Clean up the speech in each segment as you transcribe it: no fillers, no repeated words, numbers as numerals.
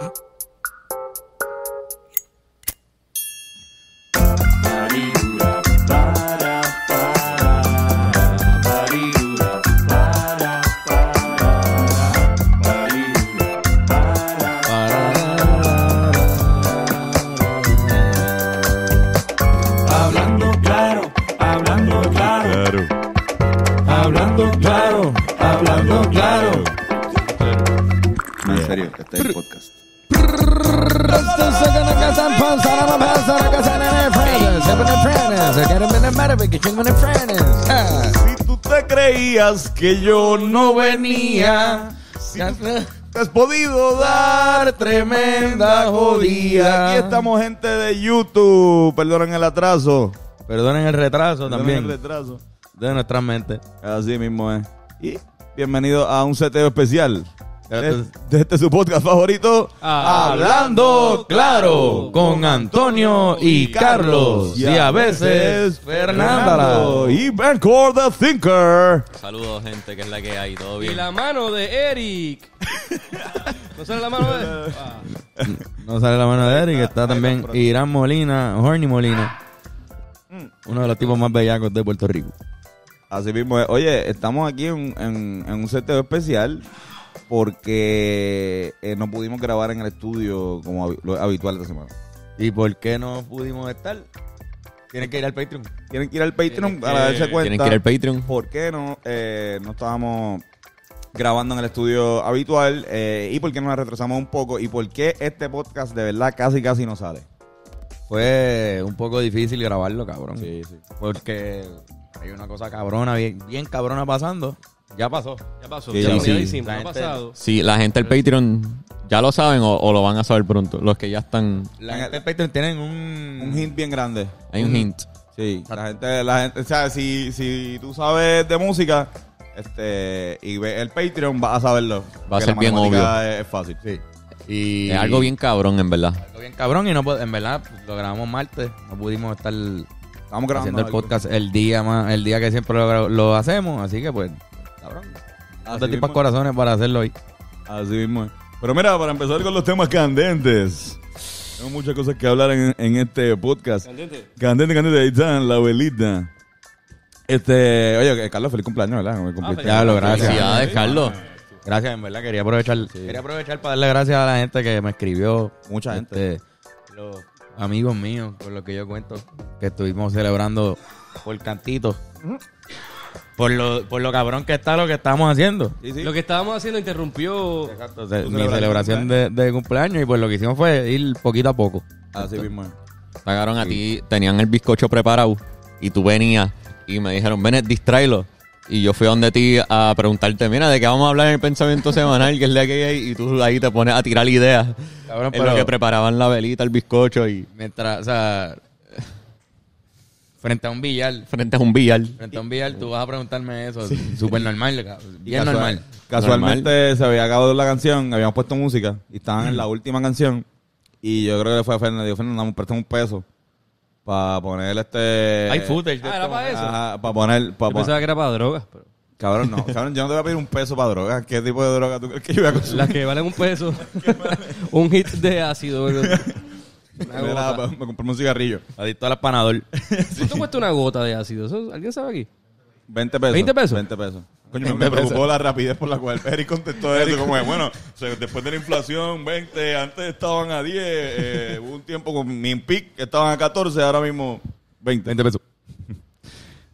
Si tú te creías que yo no venía, si te has podido dar tremenda jodida. Aquí estamos, gente de YouTube. Perdonen el atraso. Perdonen el retraso también. Perdonen el retraso de nuestra mente. Así mismo es. Y bienvenido a un seteo especial de este su podcast favorito, Hablando Claro, con Antonio y Carlos, y a veces Fernanda y Bancor the Thinker. Saludos, gente, que es la que hay, todo bien. Y la mano de Eric. ¿No sale la mano de Eric? No sale la mano de Eric, está también Iram Molina, Horny Molina, uno de los tipos más bellacos de Puerto Rico. Así mismo es. Oye, estamos aquí en un seteo especial porque no pudimos grabar en el estudio como lo habitual esta semana. ¿Y por qué no pudimos estar? Tienen que ir al Patreon. Tienen que ir al Patreon para darse cuenta. Tienen que ir al Patreon. ¿Por qué no estábamos grabando en el estudio habitual? ¿Y por qué nos retrasamos un poco? ¿Y por qué este podcast de verdad casi no sale? Fue un poco difícil grabarlo, cabrón. Sí, sí. Porque hay una cosa cabrona, bien cabrona pasando. Ya pasó. Sí, ya lo hicimos, ha pasado. Sí, la gente del Patreon ya lo saben o lo van a saber pronto. Los que ya están... La gente del Patreon tienen un hint bien grande. Hay un hint. Sí. La gente, o sea, si tú sabes de música y ves el Patreon, vas a saberlo. Va a ser bien obvio. Es fácil, sí. Y es algo bien cabrón, en verdad. Algo bien cabrón y no, en verdad lo grabamos martes. No pudimos estar... Estamos grabando haciendo el podcast el día que siempre lo hacemos. Así que pues... Cabrón. Hasta tipas corazones para hacerlo hoy. Así mismo es. Pero mira, para empezar con los temas candentes. Tengo muchas cosas que hablar en este podcast. Candente. Ahí está la abuelita. Oye, Carlos, feliz cumpleaños, ¿verdad? Claro, gracias. Felicidades, Carlos. Gracias, en verdad. Quería aprovechar para darle gracias a la gente que me escribió. Mucha gente. Los amigos míos, por lo que yo cuento, que estuvimos celebrando por cantitos. Uh-huh. Por lo cabrón que está lo que estábamos haciendo. Sí. Lo que estábamos haciendo interrumpió... Exacto, mi celebración de cumpleaños. Y pues lo que hicimos fue ir poquito a poco. Así mismo. Sacaron a ti, tenían el bizcocho preparado y tú venías y me dijeron, ven, distráelo. Y yo fui a donde ti a preguntarte, mira, ¿de qué vamos a hablar en el pensamiento semanal? Que es la que hay. Y tú ahí te pones a tirar ideas. Cabrón, en lo que preparaban la velita, el bizcocho y... Mientras, o sea... Frente a un billar, tú vas a preguntarme eso. Sí. Súper normal, bien normal. Casualmente se había acabado la canción, habíamos puesto música y estaban en la última canción. Y yo creo que le fue a Fernando. Digo, Fernando, me presta un peso para poner Hay footage. ¿Era para eso? Ajá, para poner... Yo pensaba que era para drogas, pero... Cabrón, no. Cabrón, yo no te voy a pedir un peso para drogas. ¿Qué tipo de droga tú crees que yo voy a consumir? Las que valen un peso. Un hit de ácido. Me compré un cigarrillo. Adicto al panadol. ¿Cuánto cuesta una gota de ácido? ¿Alguien sabe aquí? 20 pesos. Coño, me preocupó la rapidez por la cual Eric contestó eso. Como es, bueno, o sea, después de la inflación, 20, antes estaban a 10. Hubo un tiempo con Minpic, estaban a 14, ahora mismo 20 pesos.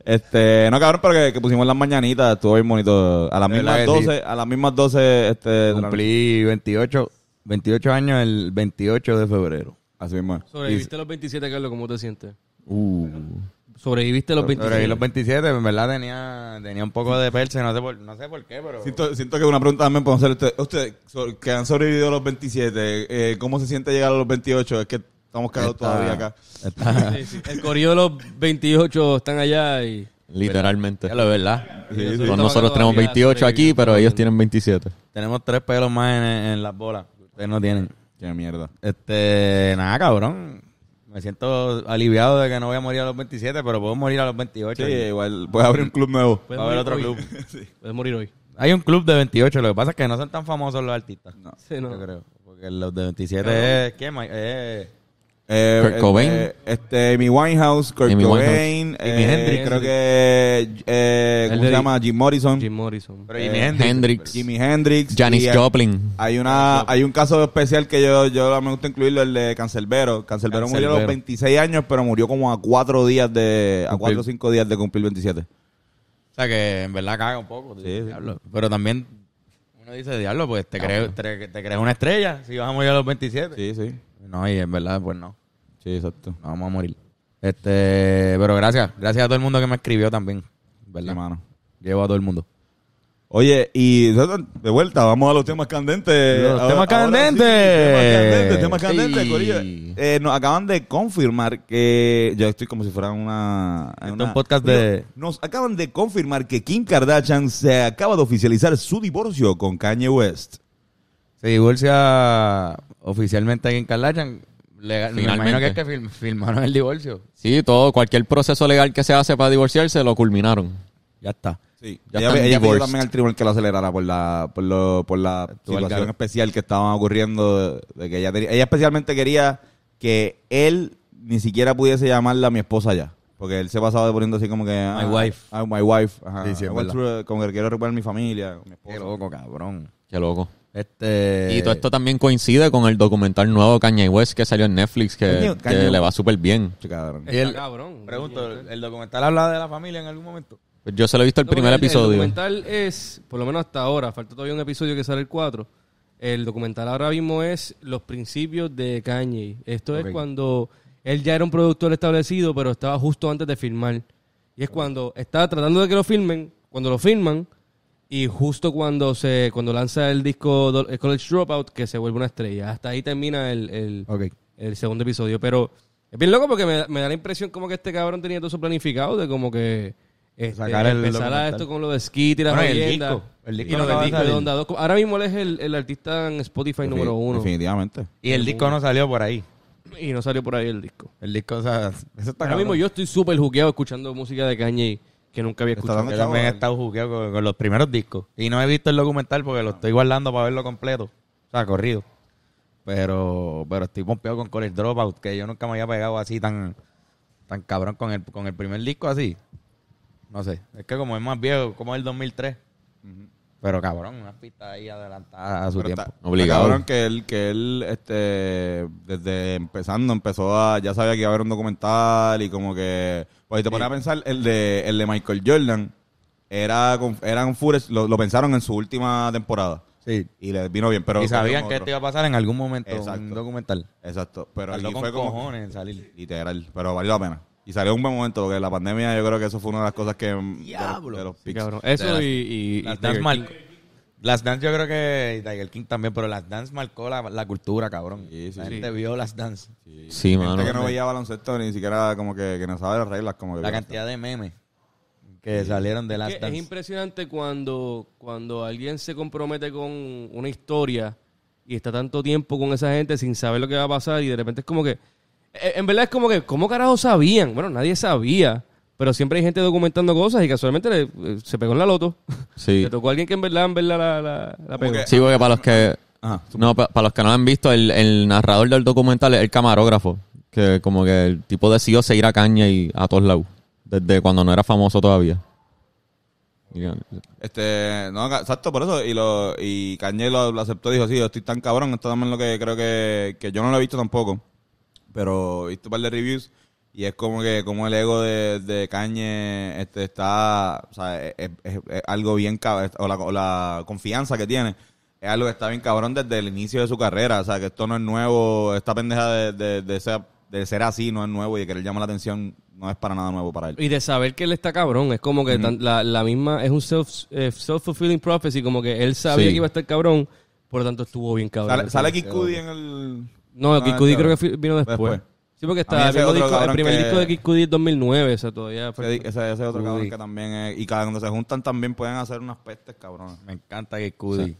No, cabrón, pero que pusimos las mañanitas, estuvo bien bonito. A las mismas 12, cumplí 28 años el 28 de febrero. Así mismo. ¿Sobreviviste los 27, Carlos? ¿Cómo te sientes? ¿Sobreviviste los 27? Sobreviví los 27, en verdad tenía un poco de perse, no sé por qué, pero... Siento que una pregunta también podemos hacer ustedes que han sobrevivido los 27, ¿cómo se siente llegar a los 28? Es que estamos cagados todavía acá. Sí. El corillo de los 28 están allá y... Literalmente. Es la verdad. Sí. Nosotros tenemos 28 aquí, pero ellos tienen 27. Tenemos 3 pelos más en las bolas. Ustedes no tienen. Qué mierda. Nada, cabrón. Me siento aliviado de que no voy a morir a los 27, pero puedo morir a los 28. Sí, igual. Puedes abrir un club nuevo. Puedes abrir otro club. Sí. Puedes morir hoy. Hay un club de 28. Lo que pasa es que no son tan famosos los artistas. No, sí, no. Yo creo. Porque los de 27 es... ¿Qué más? Kurt Cobain. Mi Winehouse, Kurt Cobain. Jimi Hendrix. Creo que... ¿Cómo se llama? Jim Morrison. Jim Morrison. Pero Jimi Hendrix. Janis Joplin. Hay un caso especial que yo me gusta incluirlo, el de Canserbero. Canserbero murió a los 26 años, pero murió como a 4 o 5 días de cumplir 27. O sea que en verdad caga un poco. Sí, diablo. Pero también uno dice, diablo, pues te crees una estrella si vas a morir a los 27. Sí, sí. No, y en verdad, pues no. Sí, exacto. No vamos a morir. Pero gracias. Gracias a todo el mundo que me escribió también. ¿Verdad, hermano? Sí, llevo a todo el mundo. Oye, y de vuelta, vamos a los temas candentes. Los temas candentes, Corillo. Nos acaban de confirmar que... Yo estoy como si fuera un podcast de... Nos acaban de confirmar que Kim Kardashian se acaba de oficializar su divorcio con Kanye West. Se divorcia... Oficialmente aquí en Kardashian, me imagino que es que firmaron el divorcio. Sí, cualquier proceso legal que se hace para divorciarse lo culminaron. Ya está. Sí. Ella pidió también al tribunal que lo acelerara por la situación especial que estaba ocurriendo. De que ella especialmente quería que él ni siquiera pudiese llamarla mi esposa ya. Porque él se pasaba poniendo así como que... My wife. Ajá. Sí, sí, como que quiero recuperar mi familia, mi esposa. Qué loco, cabrón. Qué loco. Y todo esto también coincide con el documental nuevo Kanye West que salió en Netflix que le va súper bien. Cabrón. Pregunto, ¿el documental habla de la familia en algún momento? Yo se lo he visto el primer episodio. El documental es, por lo menos hasta ahora, falta todavía un episodio que sale el 4. El documental ahora mismo es los principios de Kanye. Esto es cuando él ya era un productor establecido, pero estaba justo antes de firmar. Y es cuando estaba tratando de que lo firmen, cuando lo firman, y justo cuando lanza el disco el College Dropout, que se vuelve una estrella. Hasta ahí termina el segundo episodio. Pero es bien loco porque me da la impresión como que este cabrón tenía todo eso planificado de como que sacar empezar a esto con lo de Skit y la leyenda. El disco de Onda 2. Ahora mismo él es el artista en Spotify número 1. Definitivamente. Y el disco no salió por ahí. Y no salió por ahí el disco. O sea, eso está ahora mismo yo estoy súper jugueado escuchando música de Kanye que nunca había escuchado. Yo también he estado jugueado con los primeros discos. Y no he visto el documental porque lo estoy guardando para verlo completo. O sea, corrido. Pero estoy pompeado con College Dropout, que yo nunca me había pegado así tan cabrón con el primer disco así. No sé. Es que como es más viejo, como es el 2003. Uh-huh. Pero cabrón, una pista ahí adelantada a su tiempo. Obligado. Cabrón que él desde empezó a... Ya sabía que iba a haber un documental y como que... Pues si te pones a pensar, el de Michael Jordan eran footage, lo pensaron en su última temporada. Sí. Y les vino bien, pero... Y sabían que esto iba a pasar en algún momento. Exacto. Un documental. Exacto. Pero aquí fue como cojones en salir. Literal. Pero valió la pena. Y salió un buen momento, porque la pandemia yo creo que eso fue una de las cosas que... ¡Diablo! De los pics. Sí, eso y Last Dance marcó. Last Dance yo creo que... Y Tiger King también, pero Last Dance marcó la cultura, cabrón. Sí. La gente vio Last Dance. Sí, gente mano. Gente que no veía baloncesto, ni siquiera como que no sabe las reglas. Como que la cantidad de memes que salieron de Last Dance. Es impresionante cuando alguien se compromete con una historia y está tanto tiempo con esa gente sin saber lo que va a pasar y de repente es como que... En verdad es como que, ¿cómo carajo sabían? Bueno, nadie sabía, pero siempre hay gente documentando cosas y casualmente se pegó en la loto. Sí. Le tocó a alguien que en verdad la pegó. Sí, porque para los que... Ajá, no, para los que no lo han visto, el narrador del documental es el camarógrafo, que como que el tipo decidió seguir a Kanye y a todos lados, desde cuando no era famoso todavía. No, exacto, por eso. Y Kanye lo aceptó y dijo, sí, yo estoy tan cabrón, esto también es lo que creo que yo no lo he visto tampoco. Pero he visto un par de reviews y es como que el ego de Kanye está... O sea, es algo bien... O la confianza que tiene es algo que está bien cabrón desde el inicio de su carrera. O sea, que esto no es nuevo. Esta pendeja de ser así no es nuevo y de querer llamar la atención no es para nada nuevo para él. Y de saber que él está cabrón. Es como que la misma... Es un self-fulfilling prophecy. Como que él sabía que iba a estar cabrón. Por lo tanto, estuvo bien cabrón. Sale Kid Cudi en el... No, Kid Cudi creo que vino después. Sí, porque está el primer disco de Kid Cudi es 2009, o sea, todavía... Ese es otro cabrón que también es... Y cuando se juntan también pueden hacer unas pestes, cabrón. Me encanta Kid Cudi. Sí.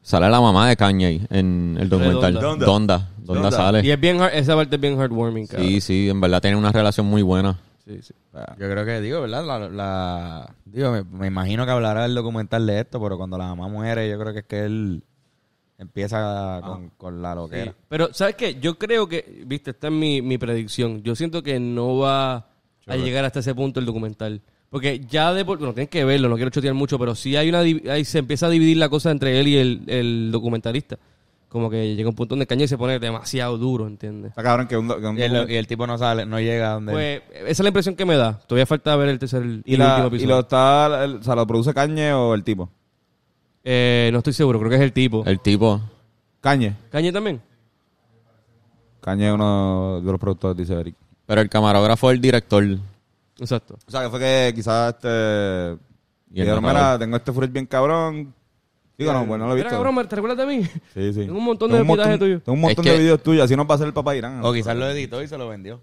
Sale la mamá de Kanye en el documental. Donda sale. Y es bien esa parte es bien heartwarming, cabrón. Sí, en verdad tienen una relación muy buena. Sí. Yo creo que, ¿verdad? Me imagino que hablará el documental de esto, pero cuando la mamá muere yo creo que es que él... Empieza con la loquera. Sí. Pero, ¿sabes qué? Yo creo que, viste, esta es mi predicción. Yo siento que no va a llegar hasta ese punto el documental. Porque ya de por... Bueno, tienes que verlo, no quiero chotear mucho, pero sí hay ahí se empieza a dividir la cosa entre él y el documentalista. Como que llega un punto donde el Kanye se pone demasiado duro, ¿entiendes? O sea, cabrón, y el tipo no sale, no llega a donde... Pues, esa es la impresión que me da. Todavía falta ver el tercer y el último episodio. ¿Y lo produce Kanye o el tipo? No estoy seguro, creo que es el tipo. ¿El tipo? ¿Kanye? ¿Kanye también? Kanye es uno de los productores, dice Eric. Pero el camarógrafo es el director. Exacto. O sea, que fue que quizás dijeron, mira, tengo este footage bien cabrón. Digo, no, pues no lo he visto. Mira, cabrón, ¿te recuerdas de mí? Sí, sí. Tengo un montón de videos tuyos. Tengo un montón de videos tuyos, así nos va a hacer el papá Irán. O quizás lo editó y se lo vendió.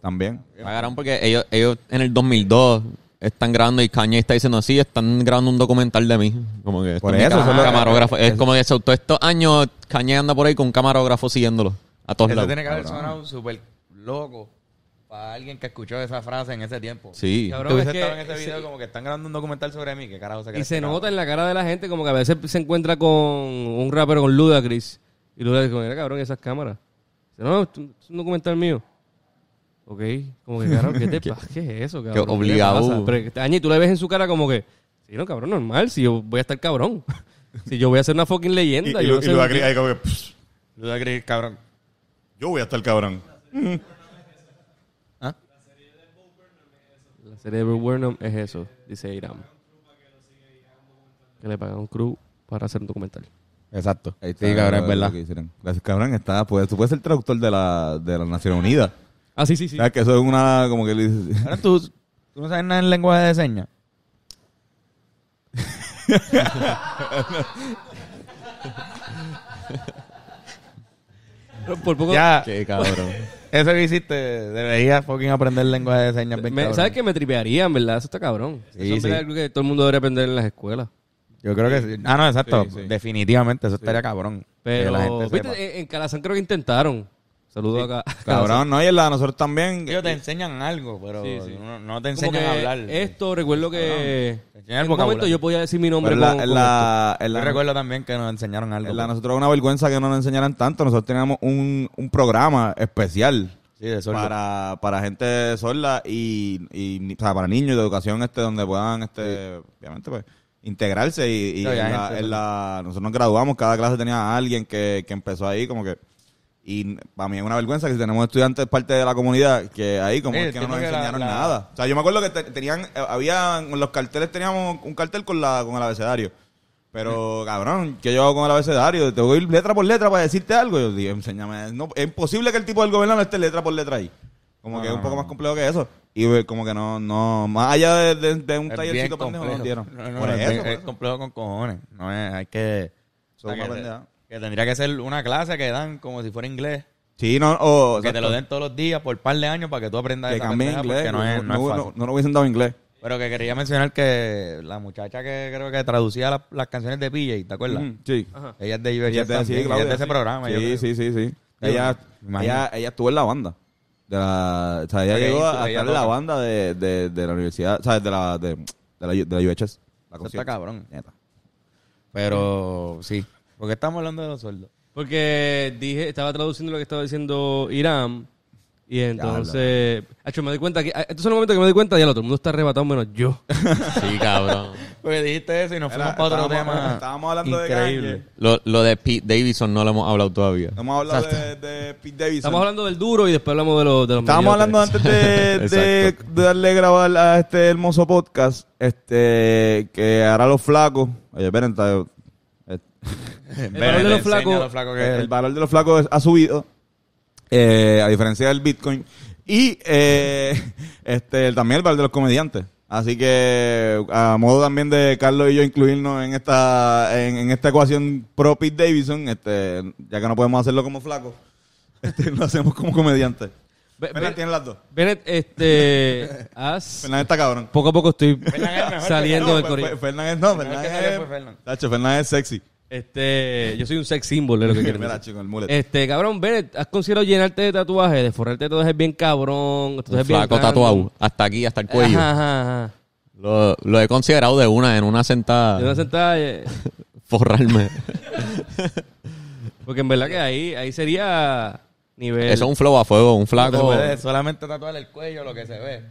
También. Pagaron porque ellos en el 2002... están grabando y Kanye está diciendo, sí, están grabando un documental de mí. Como que por eso, camarógrafo. Es como que todos estos años Kanye anda por ahí con un camarógrafo siguiéndolo a todos lados. Eso tiene que haber sonado súper loco para alguien que escuchó esa frase en ese tiempo. Sí. Cabrón, es que en ese video como que están grabando un documental sobre mí. ¿Qué carajo se cree? Y se nota en la cara de la gente como que a veces se encuentra con un rapero, con Ludacris. Y Ludacris como, mira, cabrón, esas cámaras. Dice, no, es un documental mío. Ok, como que, cabrón, ¿qué te pasa? ¿Qué es eso, cabrón? Qué obligado. Pero, Añi, tú le ves en su cara como que, sí, no, cabrón, normal, si yo voy a estar cabrón. Si yo voy a ser una fucking leyenda. Y Ludacris ahí como que, Ludacris, cabrón. Yo voy a estar cabrón. ¿Ah? La serie de Bo Burnham es eso, dice Iram. Que le pagan un crew para hacer un documental. Exacto. Ahí está, cabrón, es verdad. Gracias, cabrón. Tú puedes ser traductor de la Naciones Unidas. Ah, sí, sí, sí. ¿Sabes que eso es una... como que le dices... Ahora tú no sabes nada en lenguaje de señas. Por poco... Ya. Qué cabrón. Eso que hiciste, deberías fucking aprender lenguaje de señas. ¿Sabes que me tripearían, verdad? Eso está cabrón. Sí, eso es algo que todo el mundo debería aprender en las escuelas. Yo creo que sí. Ah, no, exacto. Sí, sí. Definitivamente, eso estaría cabrón. Pero... la gente ¿viste? En Calazán creo que intentaron... Saludos acá. Sí. Cabrón, no, y nosotros también. Ellos te enseñan algo, pero sí, sí. No te enseñan a hablar. Esto, recuerdo que en algún momento yo podía decir mi nombre. Yo recuerdo también que nos enseñaron algo. Nosotros una vergüenza que no nos enseñaran tanto. Nosotros teníamos un programa especial para gente sorda y o sea, para niños de educación donde puedan obviamente pues integrarse y nosotros nos graduamos, cada clase tenía a alguien que empezó ahí como que. Y para mí es una vergüenza que si tenemos estudiantes parte de la comunidad que ahí como es que no nos enseñaron nada. O sea, yo me acuerdo que habían los carteles, teníamos un cartel con el abecedario. Pero, cabrón, ¿qué yo hago con el abecedario? Tengo que ir letra por letra para decirte algo. Yo digo, enséñame. No, es imposible que el tipo del gobierno no esté letra por letra ahí. Como que es un poco más complejo que eso. Y como que no más allá de un tallercito pendejo nos dieron. Es complejo con cojones. No es, hay que... Son una pendeja. Que tendría que ser una clase que dan como si fuera inglés. Sí, no, o que te lo den todos los días por un par de años para que tú aprendas. Que cambie inglés, porque no es fácil. No lo hubiesen dado inglés. Pero que quería mencionar que la muchacha que creo que traducía las canciones de PJ, ¿te acuerdas? Sí. Ajá. Ella es de IBG, ella es de ese programa. Sí. Ella estuvo en la banda. O sea, ella llegó a estar en la banda de la universidad, o sea, de la UHS. Eso está cabrón. Pero sí. ¿Por qué estamos hablando de los sueldos? Porque estaba traduciendo lo que estaba diciendo Iram y entonces... Me doy cuenta que... Estos son los momentos que me doy cuenta ya todo el mundo está arrebatado menos yo. Sí, cabrón. Porque dijiste eso y nos fuimos para otro tema. Estábamos hablando increíble. De lo de Pete Davidson no lo hemos hablado todavía. Hemos hablado de Pete Davidson. Estamos hablando del duro y después hablamos de los estábamos hablando antes de darle grabar a este hermoso podcast que hará los flacos. Oye, esperen, el valor de los flacos ha subido a diferencia del Bitcoin y también el valor de los comediantes, así que a modo también de Carlos y yo incluirnos en esta ecuación pro Pete Davidson, ya que no podemos hacerlo como flacos, lo hacemos como comediantes. Fernan tiene las dos. Bennett, Fernan está cabrón. Poco a poco estoy saliendo del corriente. Fernan es sexy. Yo soy un sex symbol, es lo que quiero decir. Cabrón, Bennett, ¿has considerado llenarte de tatuajes? De forrarte de tatuajes bien cabrón. Un flaco tatuado, hasta aquí, hasta el cuello. Ajá. Lo he considerado en una sentada. Forrarme. Porque en verdad que ahí sería nivel... Eso es un flow a fuego, un flaco. Solamente tatuar el cuello, lo que se ve.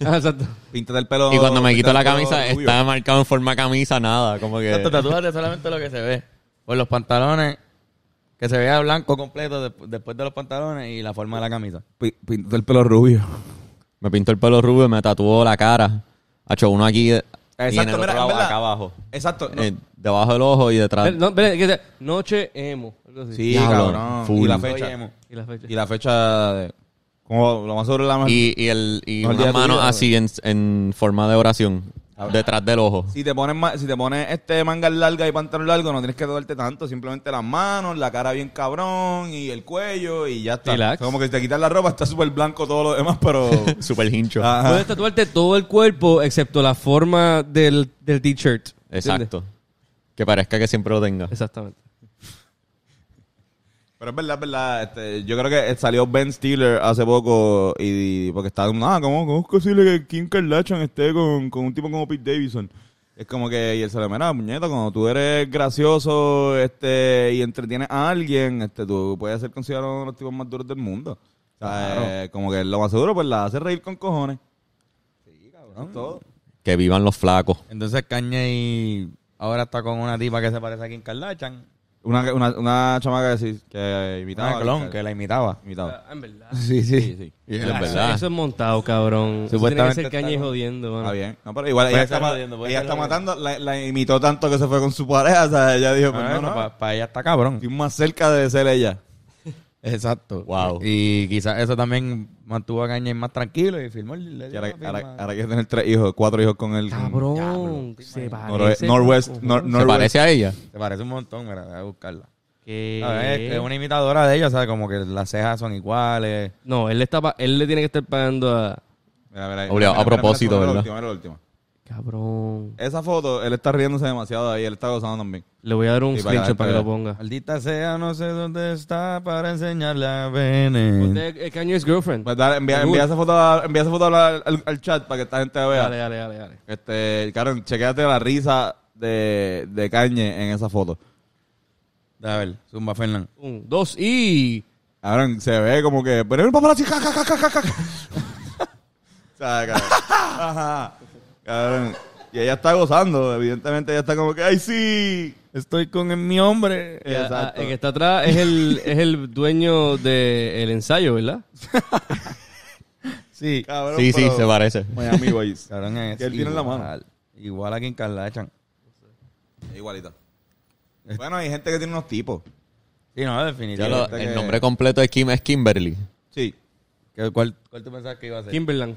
Exacto. Píntate el pelo. Y cuando me quito la camisa, está marcado en forma camisa, nada. Como que... Exacto, tatuarte solamente lo que se ve. Por los pantalones, que se vea blanco completo después de los pantalones y la forma de la camisa. Píntate el pelo rubio. Me pintó el pelo rubio y me tatuó la cara. Ha hecho uno aquí... Exacto, y en el otro lado, acá abajo. Exacto. No. Debajo del ojo y detrás. No, mira, noche emo. Sí, cabrón. Full. Y la fecha. Emo. Y la fecha de... Como lo más sobre la mano. Y una mano así en forma de oración. Detrás del ojo. Si te pones manga larga y pantalón largo, no tienes que tatuarte tanto. Simplemente las manos, la cara bien cabrón y el cuello y ya está. Relax. O sea, como que si te quitas la ropa, está súper blanco todo lo demás, pero... Súper hincho. Ajá. Puedes tatuarte todo el cuerpo excepto la forma del t-shirt. Exacto. ¿Entiendes? Que parezca que siempre lo tenga. Exactamente. Pero es verdad. Yo creo que salió Ben Stiller hace poco y porque estaba como, ¿cómo es posible que Kim Kardashian esté con un tipo como Pete Davidson? Es como que, y él se le mira, puñeta, cuando tú eres gracioso y entretienes a alguien, tú puedes ser considerado uno de los tipos más duros del mundo. O sea, claro. Como que lo más seguro, pues la hace reír con cojones. Sí, cabrón, todo. Que vivan los flacos. Entonces Kanye ahora está con una tipa que se parece a Kim Kardashian. Una chamaca que imitaba. Una clon que la imitaba. En verdad. Sí. Es verdad. Eso es montado, cabrón. Supuestamente tiene que ser Kanye jodiendo, mano. Ah, bien. No, pero igual ella está matando. La imitó tanto que se fue con su pareja. O sea, ella dijo, no. Para ella está cabrón. Estoy más cerca de ser ella. Exacto. Wow. Y quizás eso también mantuvo a Kanye más tranquilo y firmó el... Ahora que tener 4 hijos con él. Cabrón. Se parece. Northwest. Se parece a ella. Se parece un montón, mira. Voy a buscarla. Es una imitadora de ella, o sea, como que las cejas son iguales. No, él le tiene que estar pagando a... Mira, a propósito, ¿verdad? Era la última. Cabrón. Esa foto, él está riéndose demasiado ahí, él está gozando también. Le voy a dar un screenshot para que lo ponga. Maldita sea, no sé dónde está para enseñarle a Bene. Kanye's girlfriend. Pues dale, envía esa foto al chat para que esta gente la vea. Dale. Karen, chequéate la risa de Kanye en esa foto. A ver, zumba, Fernán. 1, 2 y... Ahora se ve como que... O sea, cabrón. Ajá. Cabrón. Y ella está gozando, evidentemente ella está como que, ¡ay, sí! Estoy con mi hombre. Exacto. El que está atrás es el dueño del ensayo, ¿verdad? Sí. Cabrón, sí, se parece. Miami Vice. Cabrón, es que él tiene la mano. Igual a Kim Kardashian. Igualito. Bueno, hay gente que tiene unos tipos. Sí, no, definitivamente. El nombre completo de Kim es Kimberly. Sí. ¿Cuál tú pensabas que iba a ser? Kimberland.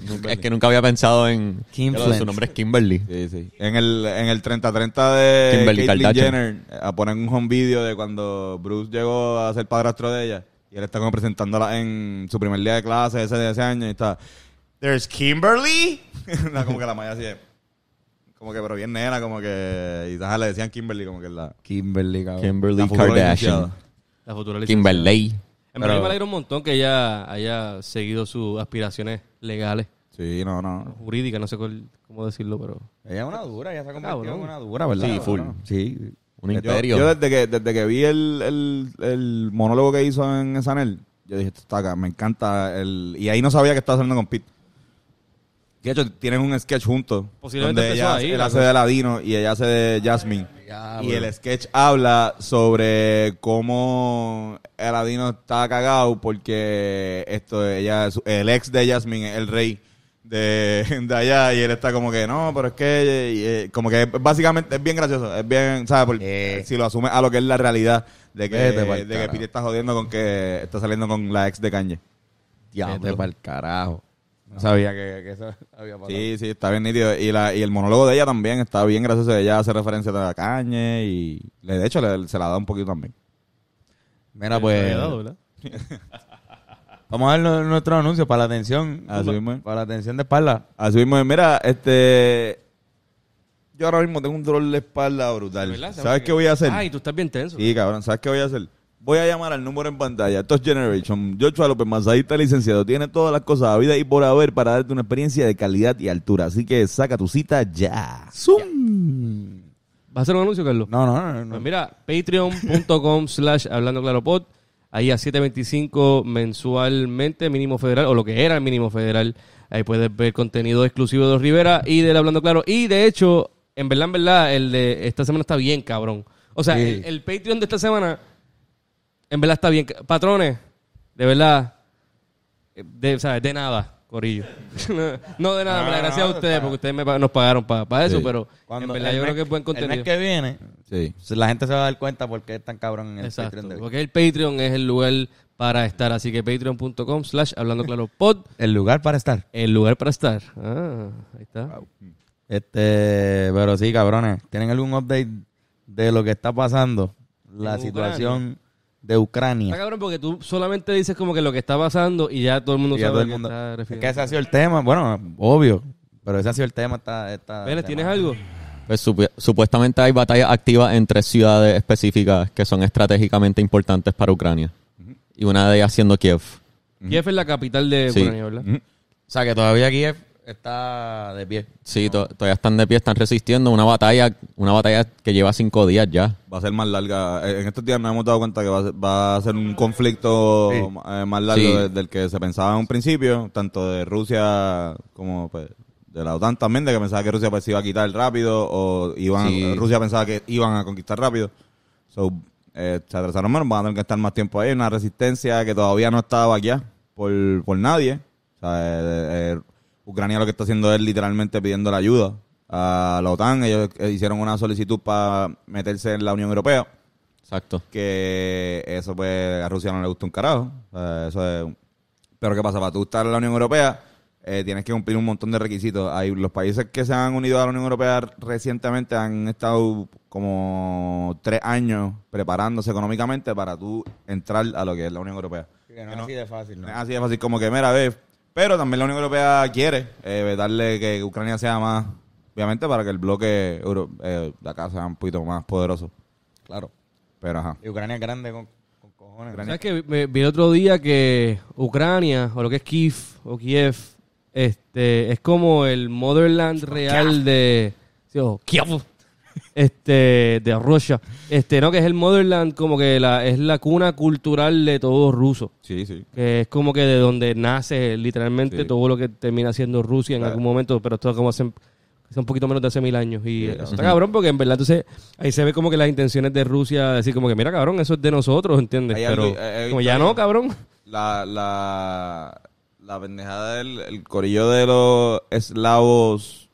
Kimberly. Es que nunca había pensado en... Su nombre es Kimberly. Sí. En el 30-30 de Kimberly Caitlyn Jenner ponen un home video de cuando Bruce llegó a ser padrastro de ella y él está como presentándola en su primer día de clase ese año y está... There's Kimberly. Como que la malla así es. Como que pero bien nena, como que... Y le decían Kimberly, como que la... Kimberly, cabrón. Kimberly Kardashian. La futura Kimberly. En verdad me alegra un montón que ella haya seguido sus aspiraciones legales. Sí, no. Jurídicas, no sé cómo decirlo, pero... Ella es una dura, ella se ha convertido en una dura, ¿verdad? Sí, full. Sí, un imperio. Yo desde que vi el monólogo que hizo en SNL, yo dije, esto está acá, me encanta. Y ahí no sabía que estaba saliendo con Pete. De hecho, tienen un sketch juntos. Posiblemente donde ella, ahí, él hace de Ladino y ella hace de Jasmine. Y el sketch habla sobre cómo el Ladino está cagado porque el ex de Jasmine es el rey de allá y él está como que no, pero es que como que básicamente es bien gracioso, es bien, ¿sabes? Porque si lo asume a lo que es la realidad de que Pete está jodiendo con que está saliendo con la ex de Kanye. Diablo, para el carajo. No sabía que eso había pasado. Sí, está bien nítido. Y el monólogo de ella también está bien gracioso. Ella hace referencia a la Kanye y de hecho se la da un poquito también. Mira, pues... Vamos a ver nuestro anuncio para la atención. Así mismo. Para la atención de espalda. Así mismo. Mira, yo ahora mismo tengo un dolor de espalda brutal. ¿Sabes qué voy a hacer? Ay, tú estás bien tenso. Sí, cabrón. ¿Sabes qué voy a hacer? Voy a llamar al número en pantalla, Touch Generation. Joshua López Mazadita, licenciado. Tiene todas las cosas habidas y por haber para darte una experiencia de calidad y altura. Así que saca tu cita ya. ¡Zoom! ¿Vas a hacer un anuncio, Carlos? No. Pues mira, patreon.com/hablandoclaropod. Ahí a $7.25 mensualmente, mínimo federal, o lo que era el mínimo federal. Ahí puedes ver contenido exclusivo de los Rivera y del Hablando Claro. Y de hecho, en verdad, el de esta semana está bien, cabrón. O sea, sí. el Patreon de esta semana, en verdad está bien. Patrones, de verdad, ¿sabes? De nada. Corillo. No de nada, gracias a ustedes, porque ustedes nos pagaron para eso, sí. Pero cuando, en verdad yo creo que es buen contenido. El mes que viene, sí. La gente se va a dar cuenta porque es tan cabrón en el Exacto, Patreon. Exacto, porque el Patreon es el lugar para estar, así que patreon.com/hablandoclaropod. El lugar para estar. El lugar para estar. Ah, ahí está. Wow. Pero sí, cabrones, ¿tienen algún update de lo que está pasando? La situación de Ucrania. Está cabrón porque tú solamente dices como que lo que está pasando y ya todo el mundo sabe todo el mundo. Es que ese ha sido el tema, bueno, obvio, pero ese ha sido el tema. Vélez, ¿tienes algo? Pues supuestamente hay batallas activas en 3 ciudades específicas que son estratégicamente importantes para Ucrania. Uh-huh. Y una de ellas siendo Kiev. Kiev es la capital de Ucrania, ¿verdad? Uh-huh. O sea que todavía Kiev está de pie. Sí, todavía están de pie, están resistiendo una batalla que lleva 5 días ya. Va a ser más larga. En estos días nos hemos dado cuenta que va a ser un conflicto más largo del que se pensaba en un principio, tanto de Rusia como pues, de la OTAN también, de que pensaba que Rusia pues, iba a quitar rápido o Rusia pensaba que iban a conquistar rápido. Se atrasaron menos, van a tener que estar más tiempo ahí. Una resistencia que todavía no estaba aquí por nadie. O sea, Ucrania lo que está haciendo es literalmente pidiendo la ayuda a la OTAN. Ellos hicieron una solicitud para meterse en la Unión Europea. Exacto. Que eso pues a Rusia no le gusta un carajo. Pero ¿qué pasa? Para tú estar en la Unión Europea tienes que cumplir un montón de requisitos. Los países que se han unido a la Unión Europea recientemente han estado como 3 años preparándose económicamente para tú entrar a lo que es la Unión Europea. Que no es así de fácil, ¿no? Es así de fácil como que, mira, ve... Pero también la Unión Europea quiere darle que Ucrania sea más, obviamente, para que el bloque de acá sea un poquito más poderoso. Claro. Pero ajá. Y Ucrania es grande con cojones. ¿Sabes qué? Vi el otro día que Ucrania, o lo que es Kiev, o Kiev, es como el motherland real de... ¿Sí, o Kiev? De Rusia. No, que es el motherland, como que es la cuna cultural de todo ruso. Sí, sí. Que es como que de donde nace literalmente todo lo que termina siendo Rusia en algún momento, pero esto como hace un poquito menos de hace 1000 años. Y eso está cabrón porque en verdad entonces ahí se ve como que las intenciones de Rusia decir como que mira cabrón, eso es de nosotros, ¿entiendes? Pero como ya no, cabrón. La pendejada del corillo de los eslavos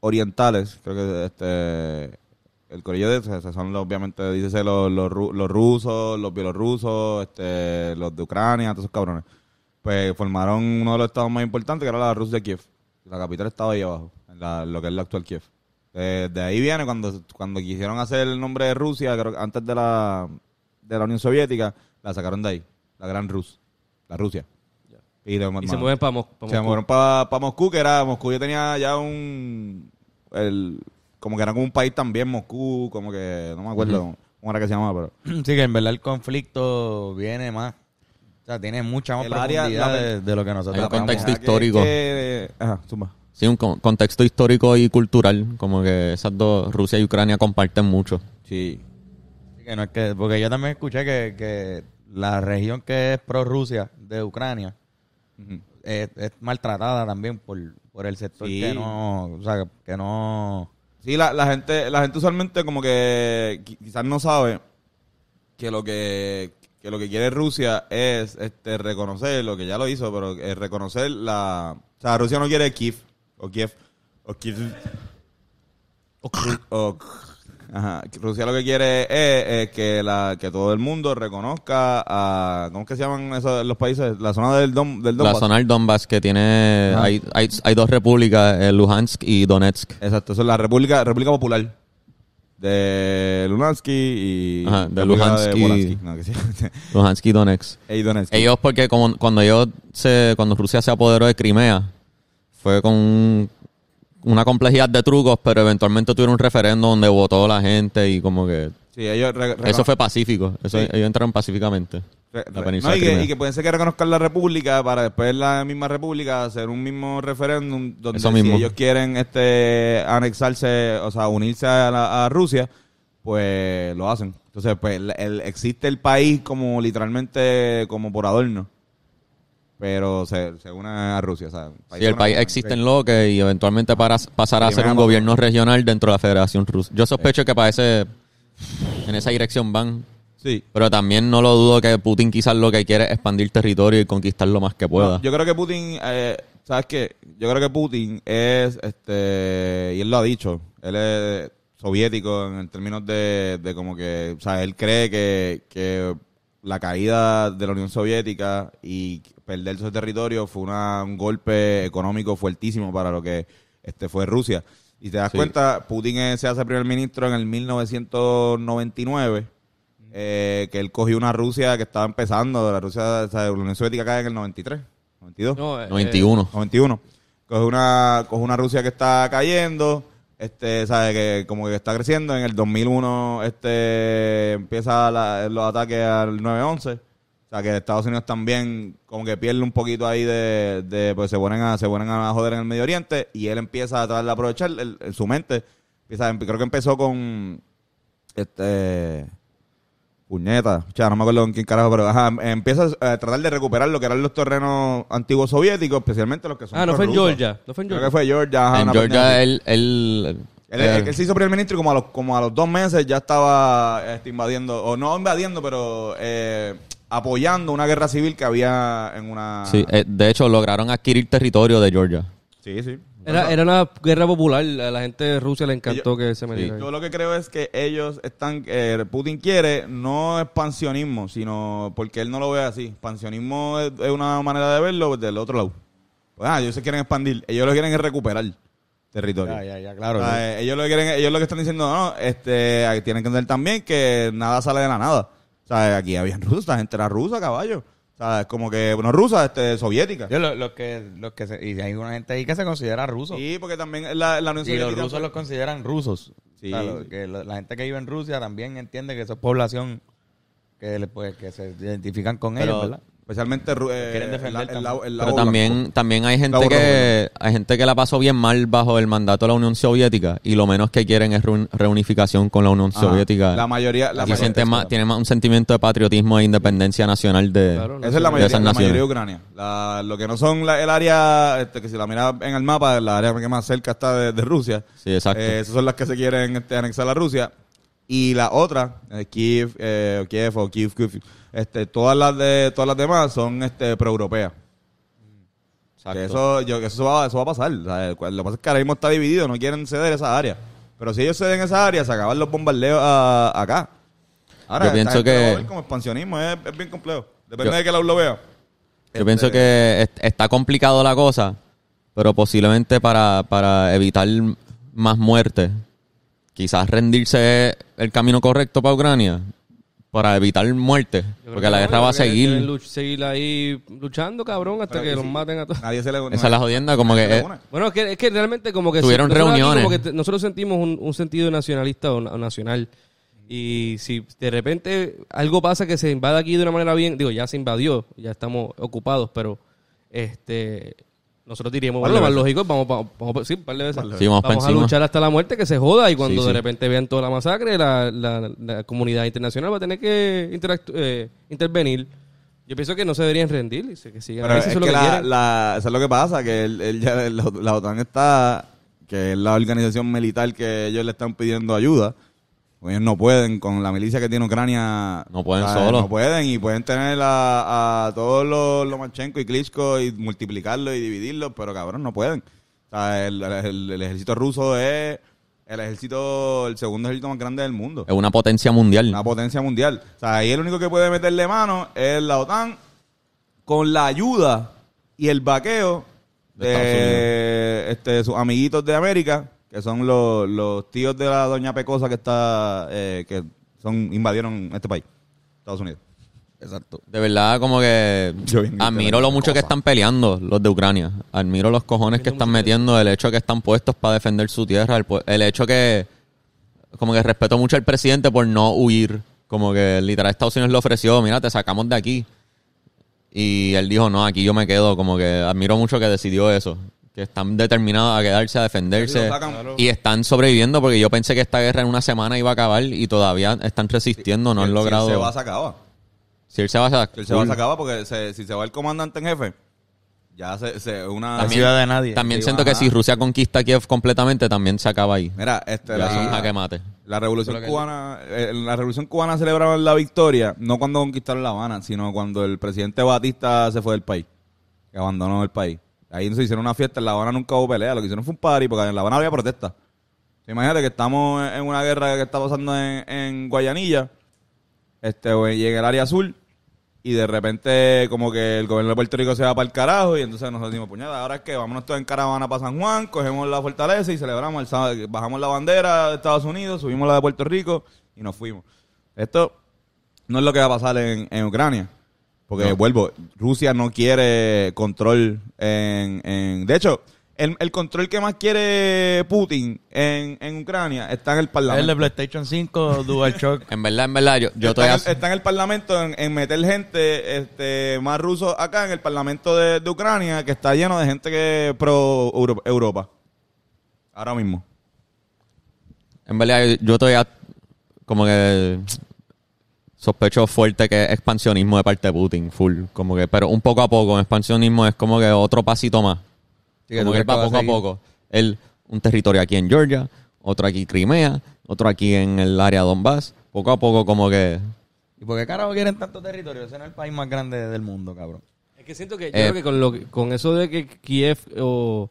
orientales, creo que el corillo de son obviamente dícese los rusos, los bielorrusos, los de Ucrania, todos esos cabrones. Pues formaron uno de los estados más importantes que era la Rusia de Kiev. La capital estaba ahí abajo, en lo que es la actual Kiev. De ahí viene cuando quisieron hacer el nombre de Rusia, creo que antes de la Unión Soviética, la sacaron de ahí, la Gran Rus, la Rusia. Y se mueven para Moscú. Se mueven para Moscú, que era... Moscú ya tenía ya como que era como un país también, Moscú, como que... No me acuerdo cómo era que se llamaba, pero... Sí, que en verdad el conflicto viene más... O sea, tiene mucha más profundidad de lo que nosotros... Hay un contexto histórico. Ajá, suma. Sí, un contexto histórico y cultural. Como que esas dos, Rusia y Ucrania, comparten mucho. Sí. Que no es que... Porque yo también escuché que la región que es pro-Rusia de Ucrania... Uh-huh. Es maltratada también por el sector que no, o sea, que no... Sí, la gente usualmente como que quizás no sabe que lo que quiere Rusia es reconocer, lo que ya lo hizo, pero es reconocer O sea, Rusia no quiere Kiev. Ajá. Rusia lo que quiere es que todo el mundo reconozca a... ¿Cómo es que se llaman esos, los países? La zona del Donbass. La zona del Donbass que tiene... Hay 2 repúblicas, Luhansk y Donetsk. Exacto, eso es la República Popular de Luhansk y... Ajá, de Luhansk y... No, que sí. Luhansk y Donetsk. Ellos porque cuando Rusia se apoderó de Crimea fue con... una complejidad de trucos, pero eventualmente tuvieron un referendo donde votó la gente y como que... Sí, ellos... Eso fue pacífico. Ellos entraron pacíficamente. No, y que pueden ser que reconozcan la república para después la misma república hacer un mismo referéndum donde eso si mismo. Ellos quieren anexarse, o sea, unirse a Rusia, pues lo hacen. Entonces, pues existe el país como literalmente como por adorno, pero se une a Rusia. O sea, sí, el país existe en lo que y eventualmente pasará a ser un gobierno regional dentro de la Federación Rusa. Yo sospecho que para ese en esa dirección van. Sí. Pero también no lo dudo que Putin quizás lo que quiere es expandir territorio y conquistar lo más que pueda. No, yo creo que Putin, ¿sabes qué? Yo creo que Putin es, y él lo ha dicho, él es soviético en términos de como que, o sea, él cree que la caída de la Unión Soviética y perder ese territorio fue un golpe económico fuertísimo para lo que fue Rusia. Y te das cuenta, Putin se hace primer ministro en el 1999. Que él cogió una Rusia que estaba empezando, la Rusia, o sea, la Unión Soviética cae en el 93, 92, no, 91. 91. Coge una Rusia que está cayendo, sabe que como que está creciendo. En el 2001 empieza los ataques al 9/11. O sea, que Estados Unidos también como que pierde un poquito ahí pues se ponen a joder en el Medio Oriente y él empieza a tratar de aprovechar su mente. Creo que empezó con puñeta, o sea, no me acuerdo con quién carajo, pero empieza a tratar de recuperar lo que eran los terrenos antiguos soviéticos, especialmente los que son. Ah, no fue en Georgia. Creo que fue Georgia. Ajá, en Georgia él se hizo primer ministro y como a los 2 meses ya estaba invadiendo, o no invadiendo, pero apoyando una guerra civil que había en una... Sí, de hecho lograron adquirir territorio de Georgia. Sí, sí. Era una guerra popular. A la gente de Rusia le encantó que se metiera. Sí, yo lo que creo es que ellos están... Putin quiere no expansionismo, sino porque él no lo ve así. Expansionismo es una manera de verlo del otro lado. Pues, ellos se quieren expandir. Ellos lo que quieren es recuperar territorio. Ya, claro. O sea, sí. Ellos lo que están diciendo, tienen que entender también que nada sale de la nada. O sea, aquí habían rusos, la gente era rusa, caballo. O sea, es como que, bueno, rusa, soviética. Yo, y hay una gente ahí que se considera ruso. Sí, porque también la Unión Soviética... Y los rusos los consideran rusos. Sí. O sea, la gente que vive en Rusia también entiende que eso es población que se identifican con ellos, ¿verdad? Especialmente quieren defender el pero también hay gente que la pasó bien mal bajo el mandato de la Unión Soviética y lo menos que quieren es reunificación con la Unión Soviética. La mayoría tiene más un sentimiento de patriotismo e independencia nacional de esa es la mayoría de Ucrania. Lo que no son el área que si la miras en el mapa, la área que más cerca está de Rusia. Sí, exacto. Esas son las que se quieren anexar a Rusia. Y la otra, Kiev, todas las demás son pro-europeas. Exacto. Eso va a pasar. O sea, lo que pasa es que ahora mismo está dividido, no quieren ceder esa área. Pero si ellos ceden esa área, se acaban los bombardeos acá. Ahora, yo pienso que como expansionismo es bien complejo. Depende de que lo vea. Yo pienso que está complicado la cosa, pero posiblemente para evitar más muertes. Quizás rendirse es el camino correcto para Ucrania, para evitar muerte, porque la guerra va a seguir ahí luchando, cabrón, hasta que los maten a todos. Nadie se le une. Esa es la jodienda, como que... Bueno, es que realmente como que... Tuvieron reuniones. Como que nosotros sentimos un sentido nacionalista o nacional, y si de repente algo pasa que se invade aquí de una manera bien... Digo, ya se invadió, ya estamos ocupados, pero... Nosotros diríamos, bueno, lo más lógico, vamos, sí, un par de veces. Sí, vamos a luchar hasta la muerte, que se joda. Y cuando de repente vean toda la masacre, la comunidad internacional va a tener que intervenir. Yo pienso que no se deberían rendir. Que sigan. Pero eso es lo que quieren. Eso es lo que pasa, que la OTAN está, que es la organización militar que ellos le están pidiendo ayuda. Ellos no pueden, con la milicia que tiene Ucrania... No pueden solos. No pueden, y pueden tener a todos los Lomachenko y Klitschko y multiplicarlos y dividirlos, pero cabrón, no pueden. O sea, el ejército ruso es el segundo ejército más grande del mundo. Es una potencia mundial. Una potencia mundial. O sea, ahí el único que puede meterle mano es la OTAN con la ayuda y el vaqueo de sus amiguitos de América... que son los tíos de la doña Pecosa que son invadieron este país, Estados Unidos. Exacto. De verdad, como que admiro lo mucho que están peleando los de Ucrania. Admiro los cojones que están metiendo, el hecho que están puestos para defender su tierra, el hecho que como que respeto mucho al presidente por no huir Como que literal Estados Unidos le ofreció, mira, te sacamos de aquí. Y él dijo, no, aquí yo me quedo. Como que admiro mucho que decidió eso. Que están determinados a quedarse, a defenderse. Y están sobreviviendo, porque yo pensé que esta guerra en una semana iba a acabar y todavía están resistiendo, no han logrado... Si él se va, se acaba. Si él se va, se acaba, porque si se va el comandante en jefe, ya una ciudad de nadie. También siento que si Rusia conquista Kiev completamente, también se acaba ahí. Mira, ya son jaque mate. La Revolución Cubana, la Revolución Cubana celebraron la victoria no cuando conquistaron La Habana, sino cuando el presidente Batista se fue del país, que abandonó el país. Ahí se hicieron una fiesta, en La Habana nunca hubo pelea, lo que hicieron fue un party, porque en La Habana había protesta. Imagínate que estamos en una guerra que está pasando en Guayanilla, y en el área azul, y de repente como que el gobierno de Puerto Rico se va para el carajo, y entonces nosotros decimos, puñada, ahora es que vámonos todos en caravana para San Juan, cogemos la fortaleza y celebramos, bajamos la bandera de Estados Unidos, subimos la de Puerto Rico y nos fuimos. Esto no es lo que va a pasar en Ucrania. Porque, vuelvo, Rusia no quiere control de hecho, el control que más quiere Putin en Ucrania está en el parlamento. El de PlayStation 5, DualShock. En verdad, yo estoy... Está en el parlamento en meter gente más rusos acá en el parlamento de Ucrania, que está lleno de gente que pro Europa. Ahora mismo. En verdad, yo estoy como que... Sospecho fuerte que es expansionismo de parte de Putin, full. Como que, pero un poco a poco, el expansionismo es como que otro pasito más. Sí, como que él va poco a poco. Él, un territorio aquí en Georgia, otro aquí en Crimea, otro aquí en el área Donbass. Poco a poco, como que... ¿Y por qué carajo quieren tanto territorio? Ese no es el país más grande del mundo, cabrón. Es que siento que yo creo que con eso de que Kiev o...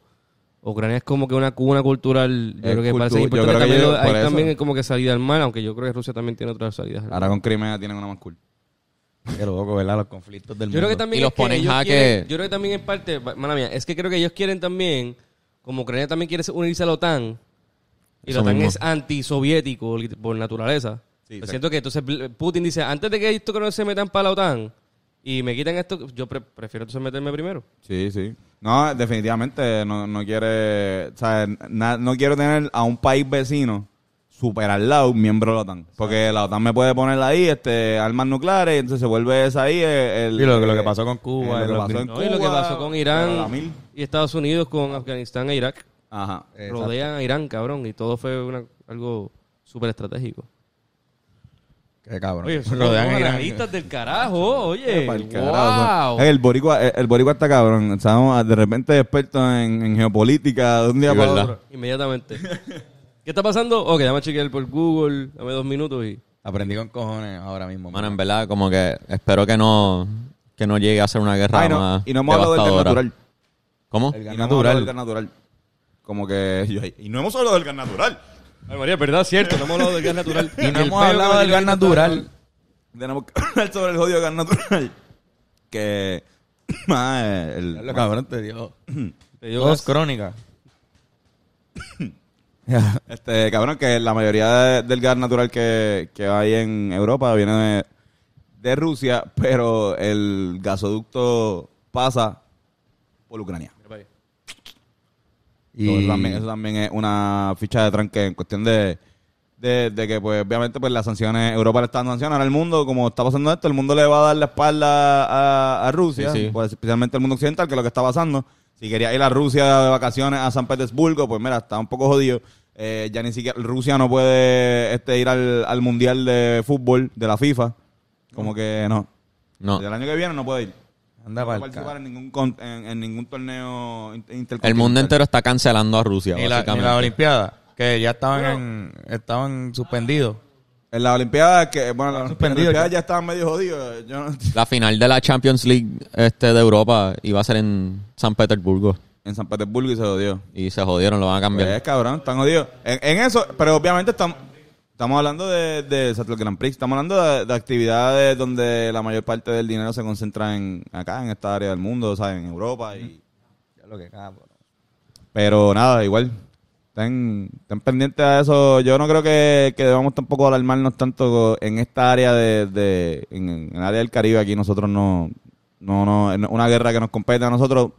Ucrania es como que una cuna cultural, yo creo que parece importante. Yo creo que hay también como que salida al mar, aunque yo creo que Rusia también tiene otras salidas. Ahora con Crimea tienen una más cool. Qué loco, ¿verdad? Los conflictos del mundo. Y los ponen jaque. Yo creo que también es parte, mala mía, es que creo que ellos quieren también, como Ucrania también quiere unirse a la OTAN, y la OTAN es antisoviético por naturaleza. Siento que entonces Putin dice, antes de que esto que no se metan para la OTAN, y me quitan esto, yo prefiero entonces meterme primero. Sí, sí. No, definitivamente no quiere... O sea, no quiero tener a un país vecino super al lado un miembro de la OTAN. Porque la OTAN me puede poner ahí armas nucleares y entonces se vuelve esa ahí el... Y lo que pasó con Cuba. Y lo que pasó con Irán y Estados Unidos, con Afganistán e Irak. Ajá. Rodean a Irán, cabrón. Y todo fue algo súper estratégico. Qué cabrón. Oye, son analistas del carajo, oye. Wow. El boricua está cabrón. Estamos de repente expertos en geopolítica de un día para otro. Inmediatamente. ¿Qué está pasando? Ok, dame a chequear por Google, dame 2 minutos y... Aprendí con cojones ahora mismo. Mano, en verdad, como que espero que no llegue a ser una guerra más devastadora. Y no hemos hablado del gas natural. ¿Cómo? Y no hemos hablado del gas natural. Como que... Y no hemos hablado del gas natural. Ay, María, ¿verdad? Cierto, no hemos hablado del gas natural. Y no hemos hablado del gas natural. Tenemos que hablar sobre el jodido gas natural. Que... cabrón, te dio... Dos crónicas. Cabrón, que la mayoría del gas natural que hay en Europa viene de Rusia, pero el gasoducto pasa por Ucrania. Y... Eso también es una ficha de tranque en cuestión de que, pues, obviamente, pues las sanciones, Europa le está dando sanciones. Ahora el mundo, como está pasando esto, el mundo le va a dar la espalda a Rusia, sí, sí. Pues, especialmente el mundo occidental, que es lo que está pasando. Si quería ir a Rusia de vacaciones a San Petersburgo, pues mira, está un poco jodido. Ya ni siquiera Rusia no puede ir al Mundial de Fútbol de la FIFA. Como que no. El año que viene no puede ir. No va a participar en ningún torneo intercontinental. El mundo entero está cancelando a Rusia, básicamente. Y las Olimpiadas, que ya estaban suspendidos. En las Olimpiadas, ya estaban medio jodidos. La final de la Champions League de Europa iba a ser en San Petersburgo. En San Petersburgo y se jodió. Y se jodieron, lo van a cambiar. Pues, cabrón, están jodidos. En eso, pero obviamente estamos hablando de Grand Prix, estamos hablando de actividades donde la mayor parte del dinero se concentra en esta área del mundo, ¿sabes? En Europa y... Ya lo que cago, ¿no? Pero nada, igual, estén pendientes a eso. Yo no creo que debamos tampoco alarmarnos tanto en esta área en el área del Caribe. Aquí nosotros no una guerra que nos compete a nosotros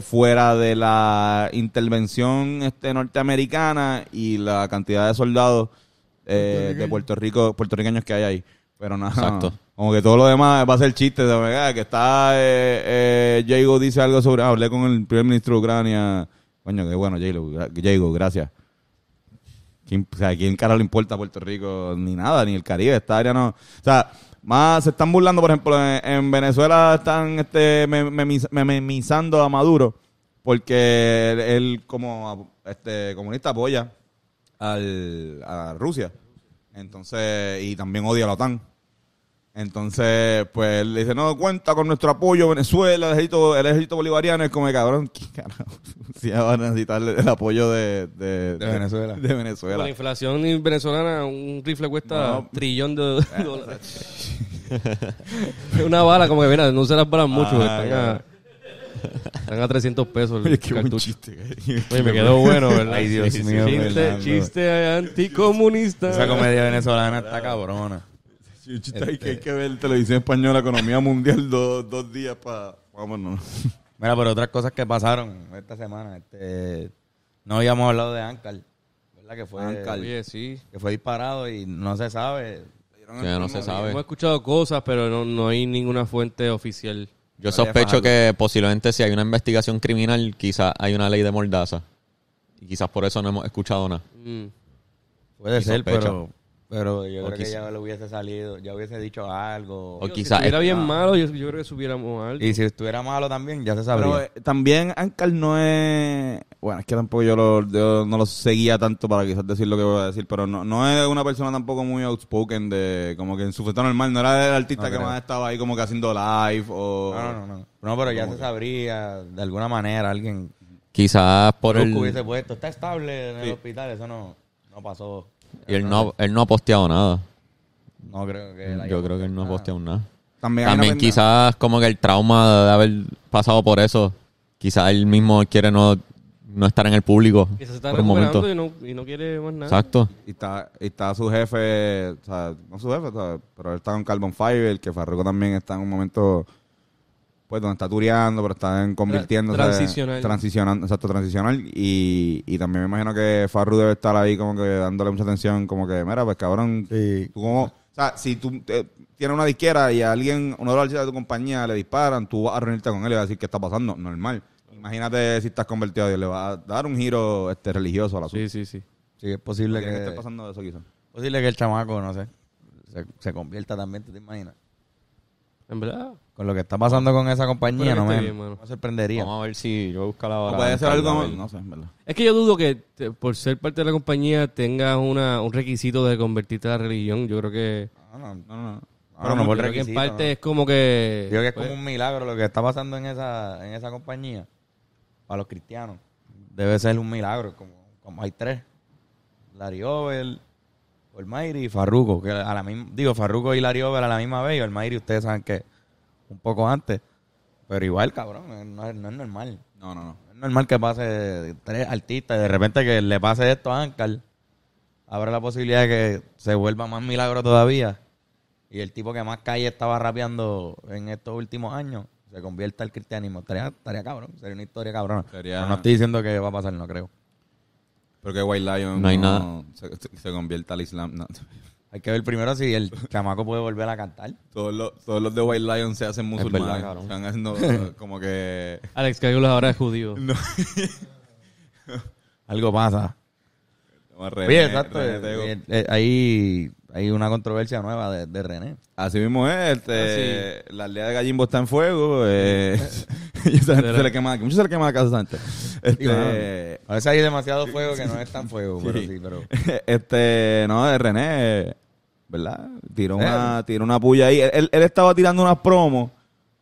fuera de la intervención norteamericana y la cantidad de soldados de puertorriqueños que hay ahí. Pero nada, exacto. Como que todo lo demás va a ser chiste. ¿Sabes? Que está... Jago dice algo sobre... hablé con el primer ministro de Ucrania. Coño, que bueno, Jago, gracias. ¿Quién, o sea, ¿quién cara le importa a Puerto Rico? Ni nada, ni el Caribe. Esta área no... O sea, más se están burlando, por ejemplo, en Venezuela están memizando a Maduro porque él como comunista apoya a Rusia. Entonces, y también odia a la OTAN. Entonces, pues le dice, no cuenta con nuestro apoyo Venezuela, el ejército bolivariano. Es como de cabrón, ¿qué carajo? Si va a necesitar el apoyo de Venezuela. De Venezuela. Con la inflación venezolana, un rifle cuesta $1 trillón. Una bala, como que mira, no se las balan mucho. Están a $300 el cartucho. Oye, me quedó bueno, ¿verdad? Ay, Dios mío. Chiste anticomunista. Esa comedia venezolana está cabrona. Que hay que ver televisión española, economía mundial, dos días para... Vámonos. Mira, pero otras cosas que pasaron esta semana. No habíamos hablado de Ankal, ¿verdad? Que fue Ankal, oye, sí. Que fue disparado y no se sabe. Ya no se sabe. Hemos escuchado cosas, pero no hay ninguna fuente oficial. Yo sospecho que posiblemente si hay una investigación criminal, quizás hay una ley de mordaza. Y quizás por eso no hemos escuchado nada. Mm. Puede ser, pero yo creo que ya lo hubiese salido, ya hubiese dicho algo. O quizás si estuviera bien malo, yo creo que supiéramos algo. Y si estuviera malo también, ya se sabría. Pero también Ankal no es... Bueno, es que tampoco yo no lo seguía tanto para quizás decir lo que voy a decir, pero no es una persona tampoco muy outspoken de... Como que en su fiesta normal, no era el artista que más estaba ahí como que haciendo live o... No. No, pero ya se sabría de alguna manera, alguien... Quizás por el... hubiese puesto, está estable en el hospital, eso no pasó... Y él no ha posteado nada. No creo que él haya... Yo creo que él no ha posteado nada. También quizás como que el trauma de haber pasado por eso, quizás él mismo quiere no estar en el público. Quizás se está recuperando y no quiere más nada. Exacto. Y está su jefe, o sea, no su jefe, o sea, pero él está en Carbon Fiber, que Farruko también está en un momento... Pues donde está tureando, pero están convirtiéndose... Transicional. Exacto, transicional. Y también me imagino que Farru debe estar ahí como que dándole mucha atención, como que, mira, pues cabrón, sí. Tú como... O sea, si tú tienes una disquera y a alguien, uno de los artistas de tu compañía le disparan, tú vas a reunirte con él y vas a decir, ¿qué está pasando? Normal. Imagínate si estás convertido a Dios, le vas a dar un giro religioso al asunto. Sí. Sí, es posible que esté pasando eso quizás. Es posible que el chamaco, no sé, se convierta también, ¿tú te imaginas? En verdad, con lo que está pasando con esa compañía, no me sorprendería. Vamos a ver si yo busco la bala. Puede ser algo, no sé, en verdad. Es que yo dudo que por ser parte de la compañía tengas un requisito de convertirte a la religión. Yo creo que... No. Pero no por requisito. Que en parte es como que... Yo creo que es como un milagro lo que está pasando en esa compañía. Para los cristianos. Debe ser un milagro. Como hay tres. Larry Over... Olmairi y Farruko, que a la misma... Digo, Farruko y Larry Over a la misma vez. Y Olmairi, ustedes saben que un poco antes. Pero igual, cabrón, no es normal. No. No es normal que pase tres artistas y de repente que le pase esto a Ankal. Habrá la posibilidad de que se vuelva más milagro todavía. Y el tipo que más calle estaba rapeando en estos últimos años se convierta al cristianismo. Estaría cabrón. Sería una historia cabrona. Pero no estoy diciendo que va a pasar, no creo. Pero que White Lion no hay nada. Se convierta al Islam. No. Hay que ver primero si el chamaco puede volver a cantar. Todos los de White Lion se hacen musulmanes. Verdad, están haciendo como que... Alex Cagula ahora es judío. No. Algo pasa. Oye, exacto. Hay una controversia nueva de René. Así mismo es. Sí. La aldea de Gallimbo está en fuego. Mucho se le quema la casa a esa gente. A veces hay demasiado fuego que no es tan fuego. Pero sí, pero... No, René, ¿verdad? Tiró una puya ahí. Él estaba tirando unas promos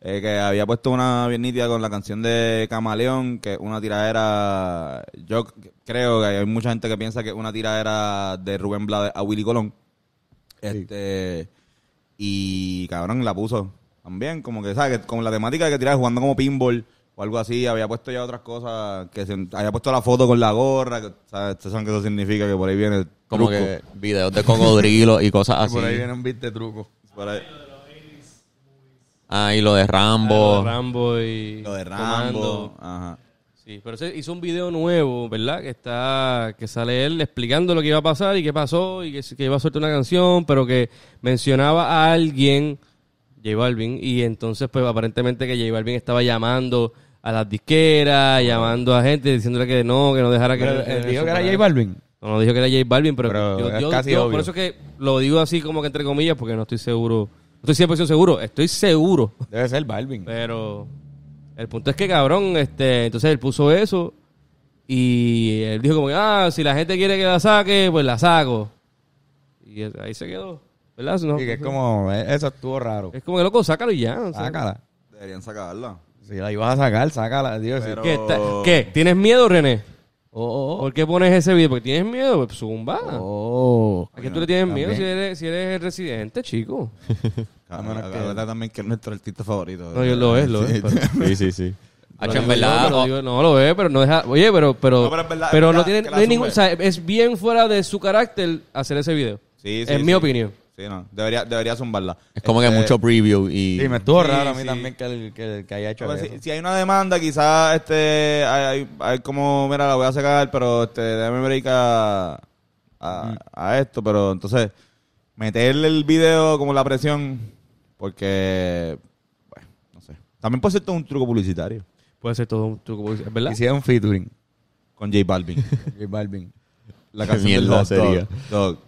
que había puesto una bien nítida con la canción de Camaleón, que una tiradera... Yo creo que hay mucha gente que piensa que una tiradera de Rubén Blades a Willy Colón. Y cabrón, la puso también, como que, ¿sabes? Con la temática de que tiraba jugando como pinball o algo así, había puesto ya otras cosas, que había puesto la foto con la gorra, que, ¿sabes? Ustedes saben que eso significa que por ahí viene el truco. Como que videos de cocodrilo y cosas así. Por ahí viene un beat de truco. Y lo de Rambo. Lo de Rambo. Ajá. Sí, pero se hizo un video nuevo, ¿verdad? Que sale él explicando lo que iba a pasar y qué pasó y que iba a soltar una canción, pero que mencionaba a alguien, J Balvin, y entonces pues aparentemente que J Balvin estaba llamando a las disqueras, llamando a gente, diciéndole que no dejara que... Pero, ¿dijo que era J Balvin? No dijo que era J Balvin, pero es casi obvio. Por eso es que lo digo así como que entre comillas, porque no estoy seguro. No estoy 100% seguro, estoy seguro. Debe ser Balvin. Pero el punto es que, cabrón, entonces él puso eso y él dijo como que, si la gente quiere que la saque, pues la saco. Y ahí se quedó, ¿verdad? No, sí, que es como, eso estuvo raro. Es como que, loco, sácalo y ya. Sácala. Deberían sacarla. Si la ibas a sacar, sácala. Dios, pero... ¿Qué? ¿Tienes miedo, René? ¿Por qué pones ese video? Porque tienes miedo, pues zumba. ¿A qué tú le tienes miedo si eres el residente, chico? La verdad también que es nuestro artista favorito. No, lo es. Pero... Sí. No lo es, pero no deja... Oye, pero no tiene ningún... O sea, es bien fuera de su carácter hacer ese video. Sí. En mi opinión. Sí, no. Debería zumbarla. Es como que mucho preview y... Sí, me estuvo raro a mí también que haya hecho eso. Si hay una demanda, quizás hay como... Mira, la voy a sacar, pero déjame break a esto. Pero entonces, meterle el video como la presión, porque... Bueno, no sé. También puede ser todo un truco publicitario. Puede ser todo un truco publicitario, ¿verdad? Y si es un featuring. Con J Balvin. La canción del Dog.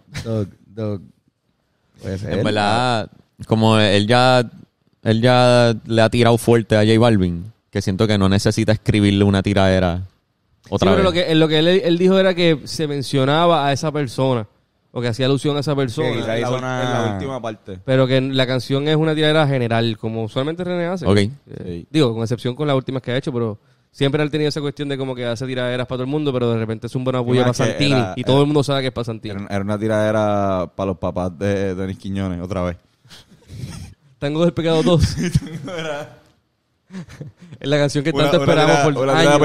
Pues en verdad, como él ya le ha tirado fuerte a J Balvin, que siento que no necesita escribirle una tiradera otra vez. Pero lo que él dijo era que se mencionaba a esa persona, o que hacía alusión a esa persona. Sí, en la última parte. Pero que la canción es una tiradera general, como usualmente René hace. Okay. Digo, con excepción con las últimas que ha hecho, pero... Siempre él tenía esa cuestión de como que hace tiraderas para todo el mundo, pero de repente es un buen apoyo para Santini. Y todo el mundo sabe que es para Santini. Era una tiradera para los papás de Denis Quiñones, otra vez. Tango del Pecado 2. Es la canción que tanto esperamos por años.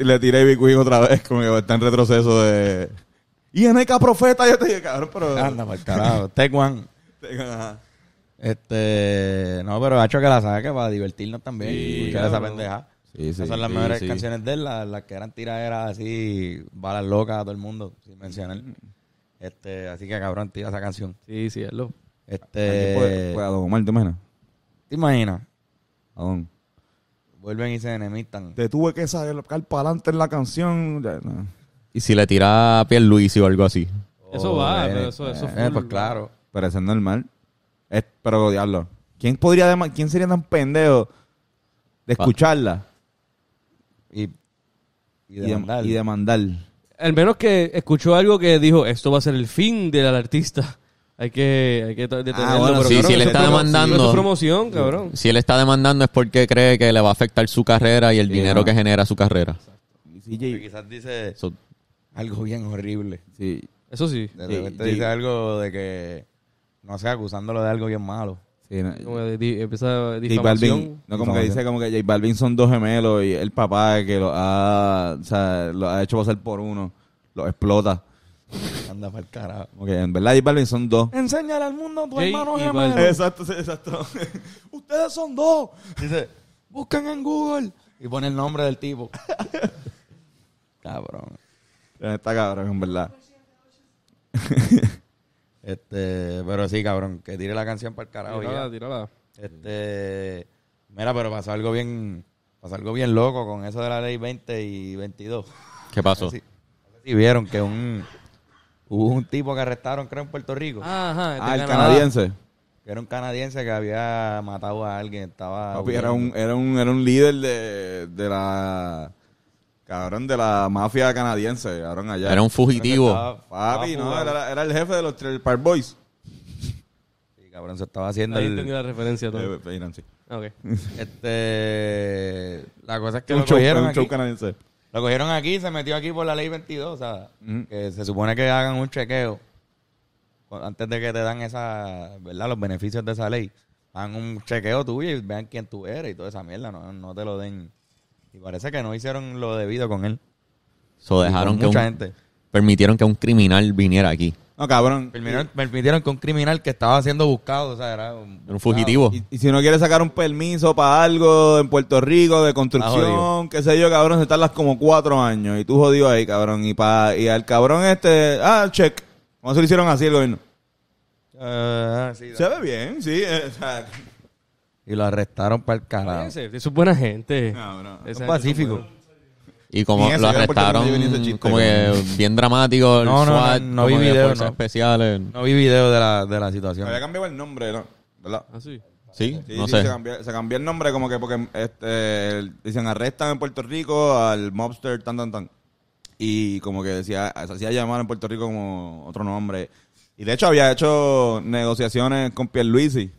Le tiré a Baby Queen otra vez, como que está en retroceso de... Y Aneca Profeta, yo te dije, cabrón, pero... Anda, mal carajo. Take one, ajá. No, pero ha hecho que la saque para divertirnos también. Sí, y claro. Esa pendeja. Sí, esas son las mejores canciones de él, las que eran tiraderas así, balas locas a todo el mundo, sin mencionar. Así que cabrón, tira esa canción. Sí, es lo. Pues a Don Omar, ¿te imaginas? ¿A dónde? Vuelven y se enemistan. Te tuve que sacar para adelante en la canción. No. Y si le tira a Pierluisi o algo así. Eso va, pero eso fue. Pues claro. Pero eso es normal. Pero diablo. ¿Quién sería tan pendejo de escucharla? Y demandar. Al menos que escuchó algo que dijo, esto va a ser el fin del artista. Hay que detenerlo. Bueno, pero si él está demandando... Es promoción, cabrón. Si él está demandando es porque cree que le va a afectar su carrera y el dinero que genera su carrera. Exacto. Y quizás dice algo bien horrible. Sí. Eso sí. Dice algo de que... No sé, acusándolo de algo bien malo. Sí, como empieza difamación. No, como que dice como que J Balvin son dos gemelos y el papá que lo ha hecho pasar por uno, lo explota. Anda para el carajo. Okay, en verdad J Balvin son dos. Enséñale al mundo tu hermano gemelo. Exacto. Ustedes son dos. Dice, buscan en Google y pone el nombre del tipo. Cabrón. Está cabrón, en verdad. Pero sí, cabrón, que tire la canción para el carajo. Tírala. Mira, pero pasó algo bien loco con eso de la ley 20 y 22. ¿Qué pasó? No sé si vieron que hubo un tipo que arrestaron, creo, en Puerto Rico. El canadiense. Que era un canadiense que había matado a alguien. Era un líder de la... Cabrón, de la mafia canadiense, cabrón, allá. Era un fugitivo. Era el jefe de los Trailer Park Boys. Sí, cabrón, se estaba haciendo... Ahí tenía la referencia todo. Okay. La cosa es que lo cogieron aquí, se metió aquí por la ley 22, o sea, que se supone que hagan un chequeo antes de que te dan esa, ¿verdad? Los beneficios de esa ley. Hagan un chequeo tuyo y vean quién tú eres y toda esa mierda, no te lo den... Y parece que no hicieron lo debido con él. Permitieron que un criminal viniera aquí. No, cabrón. Me permitieron con un criminal que estaba siendo buscado, o sea, era un fugitivo. Y si no quiere sacar un permiso para algo en Puerto Rico de construcción, qué sé yo, cabrón, se tardas como 4 años y tú jodido ahí, cabrón. Y al cabrón este, check. ¿Cómo se lo hicieron así el gobierno? Sí, se ve bien, sí. Y lo arrestaron para el carajo. Eso es buena gente. No, es pacífico. Y como lo arrestaron, como que bien dramático, el SWAT, no vi videos especiales. No vi videos de la situación. Había cambiado el nombre, ¿no? ¿Verdad? Ah, sí. Sí, no sé. Se cambió el nombre como que porque dicen arrestan en Puerto Rico al mobster tan. Y como que decía, se hacía llamar en Puerto Rico como otro nombre. Y de hecho había hecho negociaciones con Pierluisi.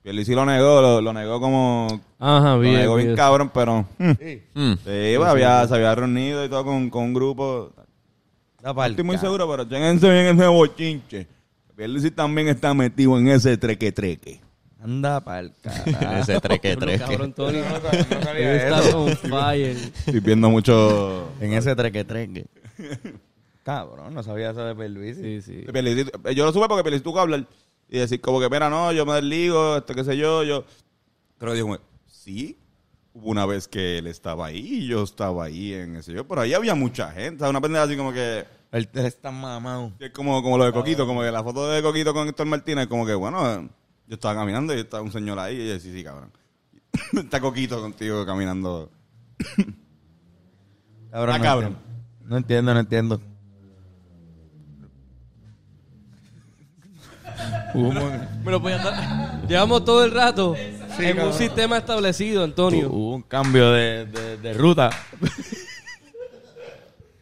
Pierluisi lo negó, lo negó como... Ajá, bien. Lo negó bien cabrón, pero... Sí, se había reunido y todo con un grupo. No estoy muy seguro, pero chéquense bien ese bochinche. Pierluisi también está metido en ese treque-treque. Anda pa'l carajo. Ese treque-treque. Cabrón, todo estoy viendo mucho... En ese treque-treque. Cabrón, no sabía eso de Pierluisi. Sí. Yo lo supe porque Pierluisi tuvo que hablar... Y decir, como que, mira, no, yo me desligo, qué sé yo. Pero digo, sí, hubo una vez que él estaba ahí y yo estaba ahí en ese yo. Pero ahí había mucha gente. O sea, una pendeja así como que... Él está mamado. Es como lo de Coquito, como que la foto de Coquito con Héctor Martínez, como que, bueno, yo estaba caminando y estaba un señor ahí. Y yo decía, sí, cabrón. Está Coquito contigo caminando. Cabrón, cabrón. No entiendo. Me lo voy a andar. Llevamos todo el rato en un sistema establecido, Antonio. Hubo un cambio de ruta.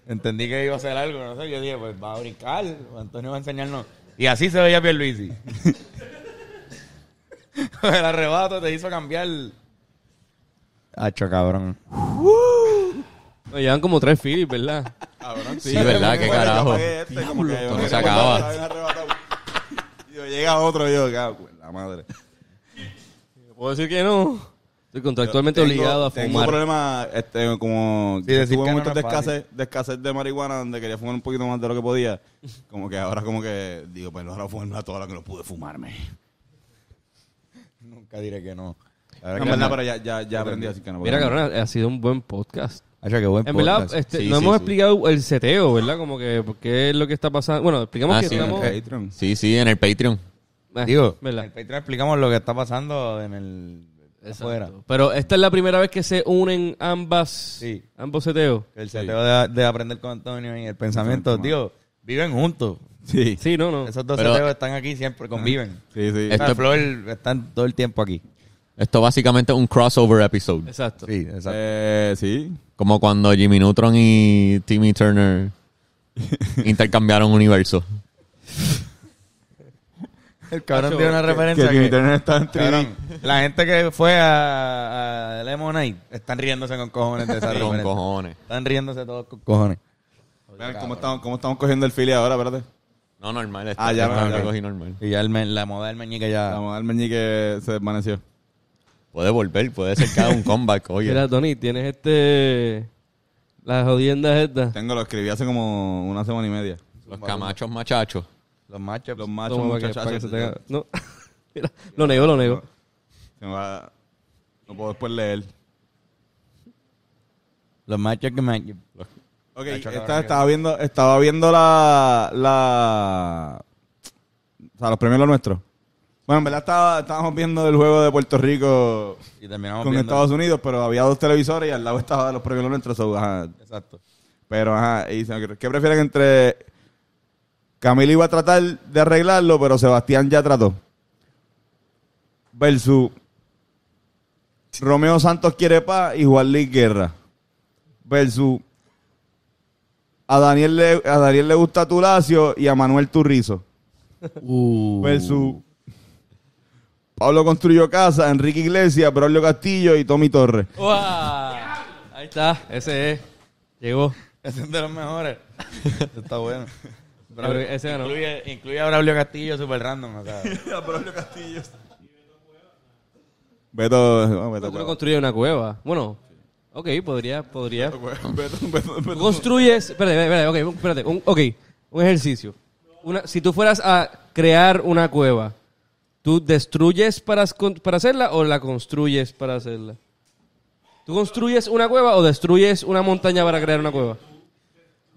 Entendí que iba a hacer algo, no sé. Yo dije, pues va a brincar. Antonio va a enseñarnos. Y así se veía Pierluisi. El arrebato te hizo cambiar. Hacho, cabrón. Nos llevan como 3 feeds, ¿verdad? Cabrón, sí, ¿verdad? ¿Qué carajo? No se acaba. Llega otro, yo, cabrón, la madre. ¿Puedo decir que no? Estoy contractualmente obligado a fumar. Tengo un problema, como... Sí, decir tuve muchos de escasez de marihuana, donde quería fumar un poquito más de lo que podía. Como que ahora como que... Digo, pues ahora fumarme a toda la que no pude fumarme. Nunca diré que no. La verdad, pero ya aprendí a decir que no. Mira, cabrón, ha sido un buen podcast. Qué buen en verdad, hemos explicado el seteo, ¿verdad? Como que, ¿qué es lo que está pasando? Bueno, explicamos que estamos... En el Patreon. Sí, en el Patreon. Digo, ¿verdad? En el Patreon explicamos lo que está pasando en el... Afuera. Pero esta es la primera vez que se unen ambos seteos. El seteo de aprender con Antonio y el pensamiento, tío, viven juntos. Sí, no. Esos dos seteos están aquí siempre, conviven. Sí. Esta Flor están todo el tiempo aquí. Esto básicamente es un crossover episode. Exacto. Sí. Como cuando Jimmy Neutron y Timmy Turner intercambiaron universos. El cabrón dio una referencia que Timmy Turner estaba en 3D. La gente que fue a Lemonade están riéndose con cojones de esa referencia. Con cojones. Están riéndose todos con cojones. Oye, ¿Cómo estamos cogiendo el file ahora? Espérate. No, normal. Ya cogí normal. Y ya la moda del meñique ya... La moda del meñique se desvaneció. Puede volver, puede ser cada un comeback, oye. Mira, Tony, ¿tienes las jodiendas estas? Tengo, lo escribí hace como una semana y media. Los camachos machachos. Los machos muchachos. No. Mira, lo negó. No puedo después leer. Los machos que machos. Ok, estaba viendo o sea, los premios lo nuestro. Bueno, en verdad estábamos viendo el juego de Puerto Rico y terminamos con Estados Unidos, pero había 2 televisores y al lado estaba los premios nuestros. Exacto. Pero, y ¿qué prefieren entre...? Camilo iba a tratar de arreglarlo, pero Sebastián ya trató. Versus... Romeo Santos quiere paz y Juan Luis Guerra. Versus... A Daniel le gusta Tulacio y a Manuel Turrizo. Versus... Pablo construyó casa, Enrique Iglesias, Braulio Castillo y Tommy Torres. ¡Wow! Ahí está, ese es. Llegó. Ese es de los mejores. Está bueno. Ese incluye a Braulio Castillo, super random. O sea. A Braulio Castillo. Y Beto Cueva. Construye una cueva. Bueno, ok, podría. Beto. Construyes. Espérate, ok. Un ejercicio. Si tú fueras a crear una cueva, ¿tú destruyes para hacerla o la construyes para hacerla? ¿Tú construyes una cueva o destruyes una montaña para crear una cueva?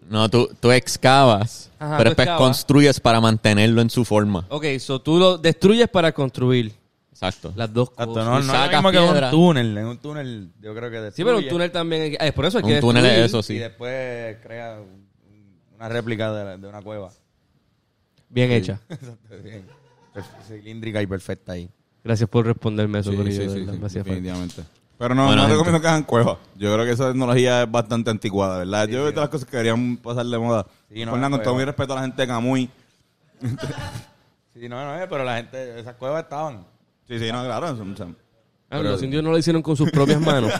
No, tú excavas, ajá, pero después construyes para mantenerlo en su forma. Ok, so tú lo destruyes para construir. Exacto. Las dos cosas. Exacto, no, no es como que un túnel. En un túnel yo creo que destruye. Sí, pero un túnel también... Es por eso hay que destruir. Un túnel es eso, sí. Y después crea una réplica de una cueva. Bien hecha. Exacto, bien. Cilíndrica y perfecta ahí. Gracias por responderme eso. Sí, sí, yo, sí, definitivamente. Pero no, bueno, no recomiendo que hagan cuevas. Yo creo que esa tecnología es bastante anticuada, ¿verdad? Sí, yo veo todas las cosas que deberían pasar de moda. Sí, no, Fernando, todo mi respeto a la gente de Camuy. Sí, no, pero la gente... Esas cuevas estaban... Sí, sí, no, claro. Pero los indios no lo hicieron con sus propias manos.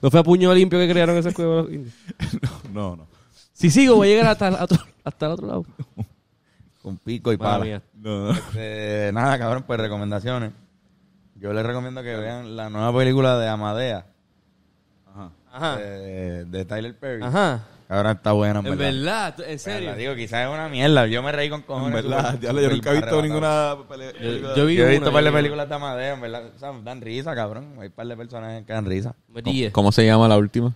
¿No fue a puño limpio que crearon esas cuevas los indios? No. Si sigo, voy a llegar hasta el otro lado. Con pico y pala. No. Nada, cabrón, pues recomendaciones. Yo les recomiendo que vean la nueva película de Amadea. Ajá. De Tyler Perry. Ajá. Ahora está buena, en verdad. En serio. Bueno, digo, quizás es una mierda. Yo me reí con cojones. En verdad, yo nunca he visto ninguna película. Yo he visto un par de películas de Amadeo, en verdad. O sea, dan risa, cabrón. Hay un par de personajes que dan risa. ¿Cómo se llama la última?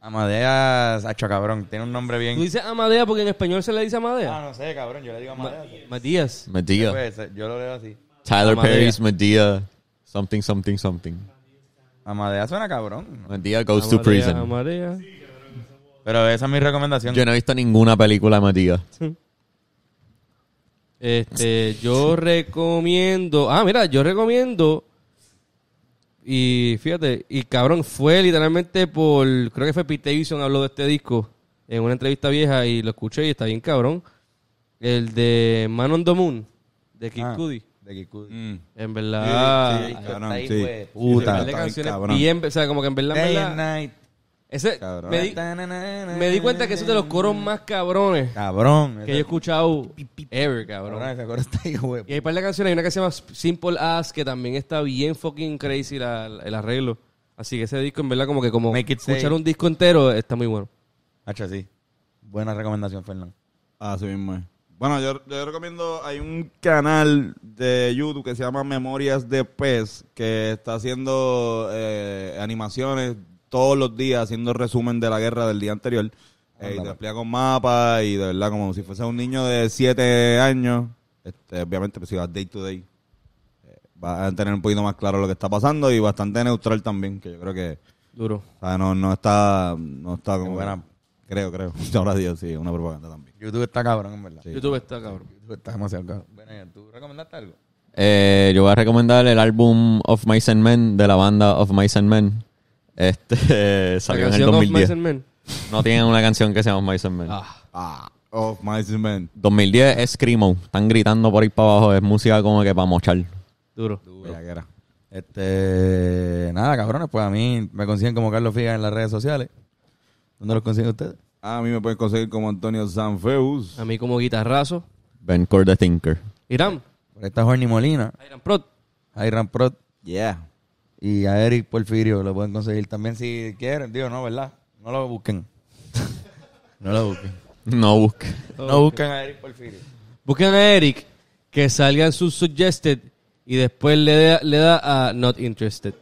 Amadea, sacho, cabrón. Tiene un nombre bien... ¿Tú dices Amadea porque en español se le dice Amadea? Ah, no sé, cabrón. Yo le digo Amadea. Matías. Medea. Yo lo leo así. Tyler Perry's Medea. Something, something, something. Amadea suena cabrón. Medea goes to prison. Amadea. Pero esa es mi recomendación. Yo no he visto ninguna película, Matías. Yo recomiendo... Ah, mira, yo recomiendo... Y fíjate, y cabrón, fue literalmente por... Creo que fue Pete Davidson habló de este disco en una entrevista vieja y lo escuché y está bien cabrón. El de Man on the Moon, de Kid Cudi. De Kid Cudi. En verdad... Sí, cabrón, ahí, sí. Puta, canciones bien... O sea, como que en verdad... Day and night. Ese, me di cuenta que eso es de los coros más cabrones que yo he escuchado ever, cabrón. Ese coro está ahí, güey. Y hay un par de canciones, hay una que se llama Simple As, que también está bien fucking crazy el arreglo. Así que ese disco, en verdad, como escuchar un disco entero está muy bueno. Hacha, sí. Buena recomendación, Fernando. Ah, sí mismo es. Bueno, yo recomiendo, hay un canal de YouTube que se llama Memorias de Pez, que está haciendo animaciones todos los días, haciendo resumen de la guerra del día anterior. Y te explica con mapas y de verdad como si fuese un niño de 7 años. Obviamente, pues, si vas day to day, vas a tener un poquito más claro lo que está pasando y bastante neutral también, que yo creo que... Duro. O sea, no está como... Buena. Creo. Ahora Dios, sí, una propaganda también. YouTube está cabrón, en verdad. Sí, YouTube está demasiado cabrón. Bueno, ¿tú recomendaste algo? Yo voy a recomendar el álbum Of Mice and Men, de la banda Of Mice and Men. Salió en el 2010. No tienen una canción que se llama Mice and Men. Of Mice and Men. 2010 es Screamo. Están gritando por ahí para abajo. Es música como que para mochar. Duro. Nada, cabrones. Pues a mí me consiguen como Carlos Figa en las redes sociales. ¿Dónde los consiguen ustedes? A mí me pueden conseguir como Antonio Sanfeus. A mí como Guitarrazo. Ben Cord the Thinker. Iram. Por ahí está Jorge Molina. Iram Prot. Yeah. Y a Eric Porfirio lo pueden conseguir también si quieren. Digo, no, ¿verdad? No busquen a Eric Porfirio. Busquen a Eric, que salgan sus suggested y después le da a not interested.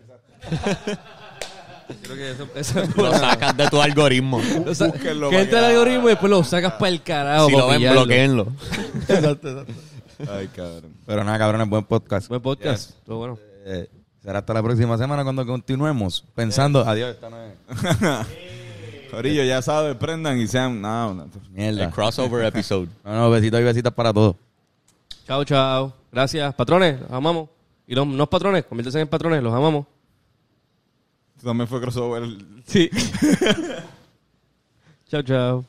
Creo que eso lo sacas de tu algoritmo. Que entra el algoritmo y después lo sacas para el carajo. Si lo ven, bloqueenlo. Exacto. Ay, cabrón. Pero nada, cabrón, es buen podcast. Todo bueno. Será hasta la próxima semana cuando continuemos pensando... Adiós, esta no es. Corillo, ya saben, prendan y sean... No, mierda. El crossover episode. No, besitos y besitas para todos. Chao. Gracias. Patrones, los amamos. Y los no patrones, conviértanse en patrones, los amamos. También fue crossover. Sí. Chao.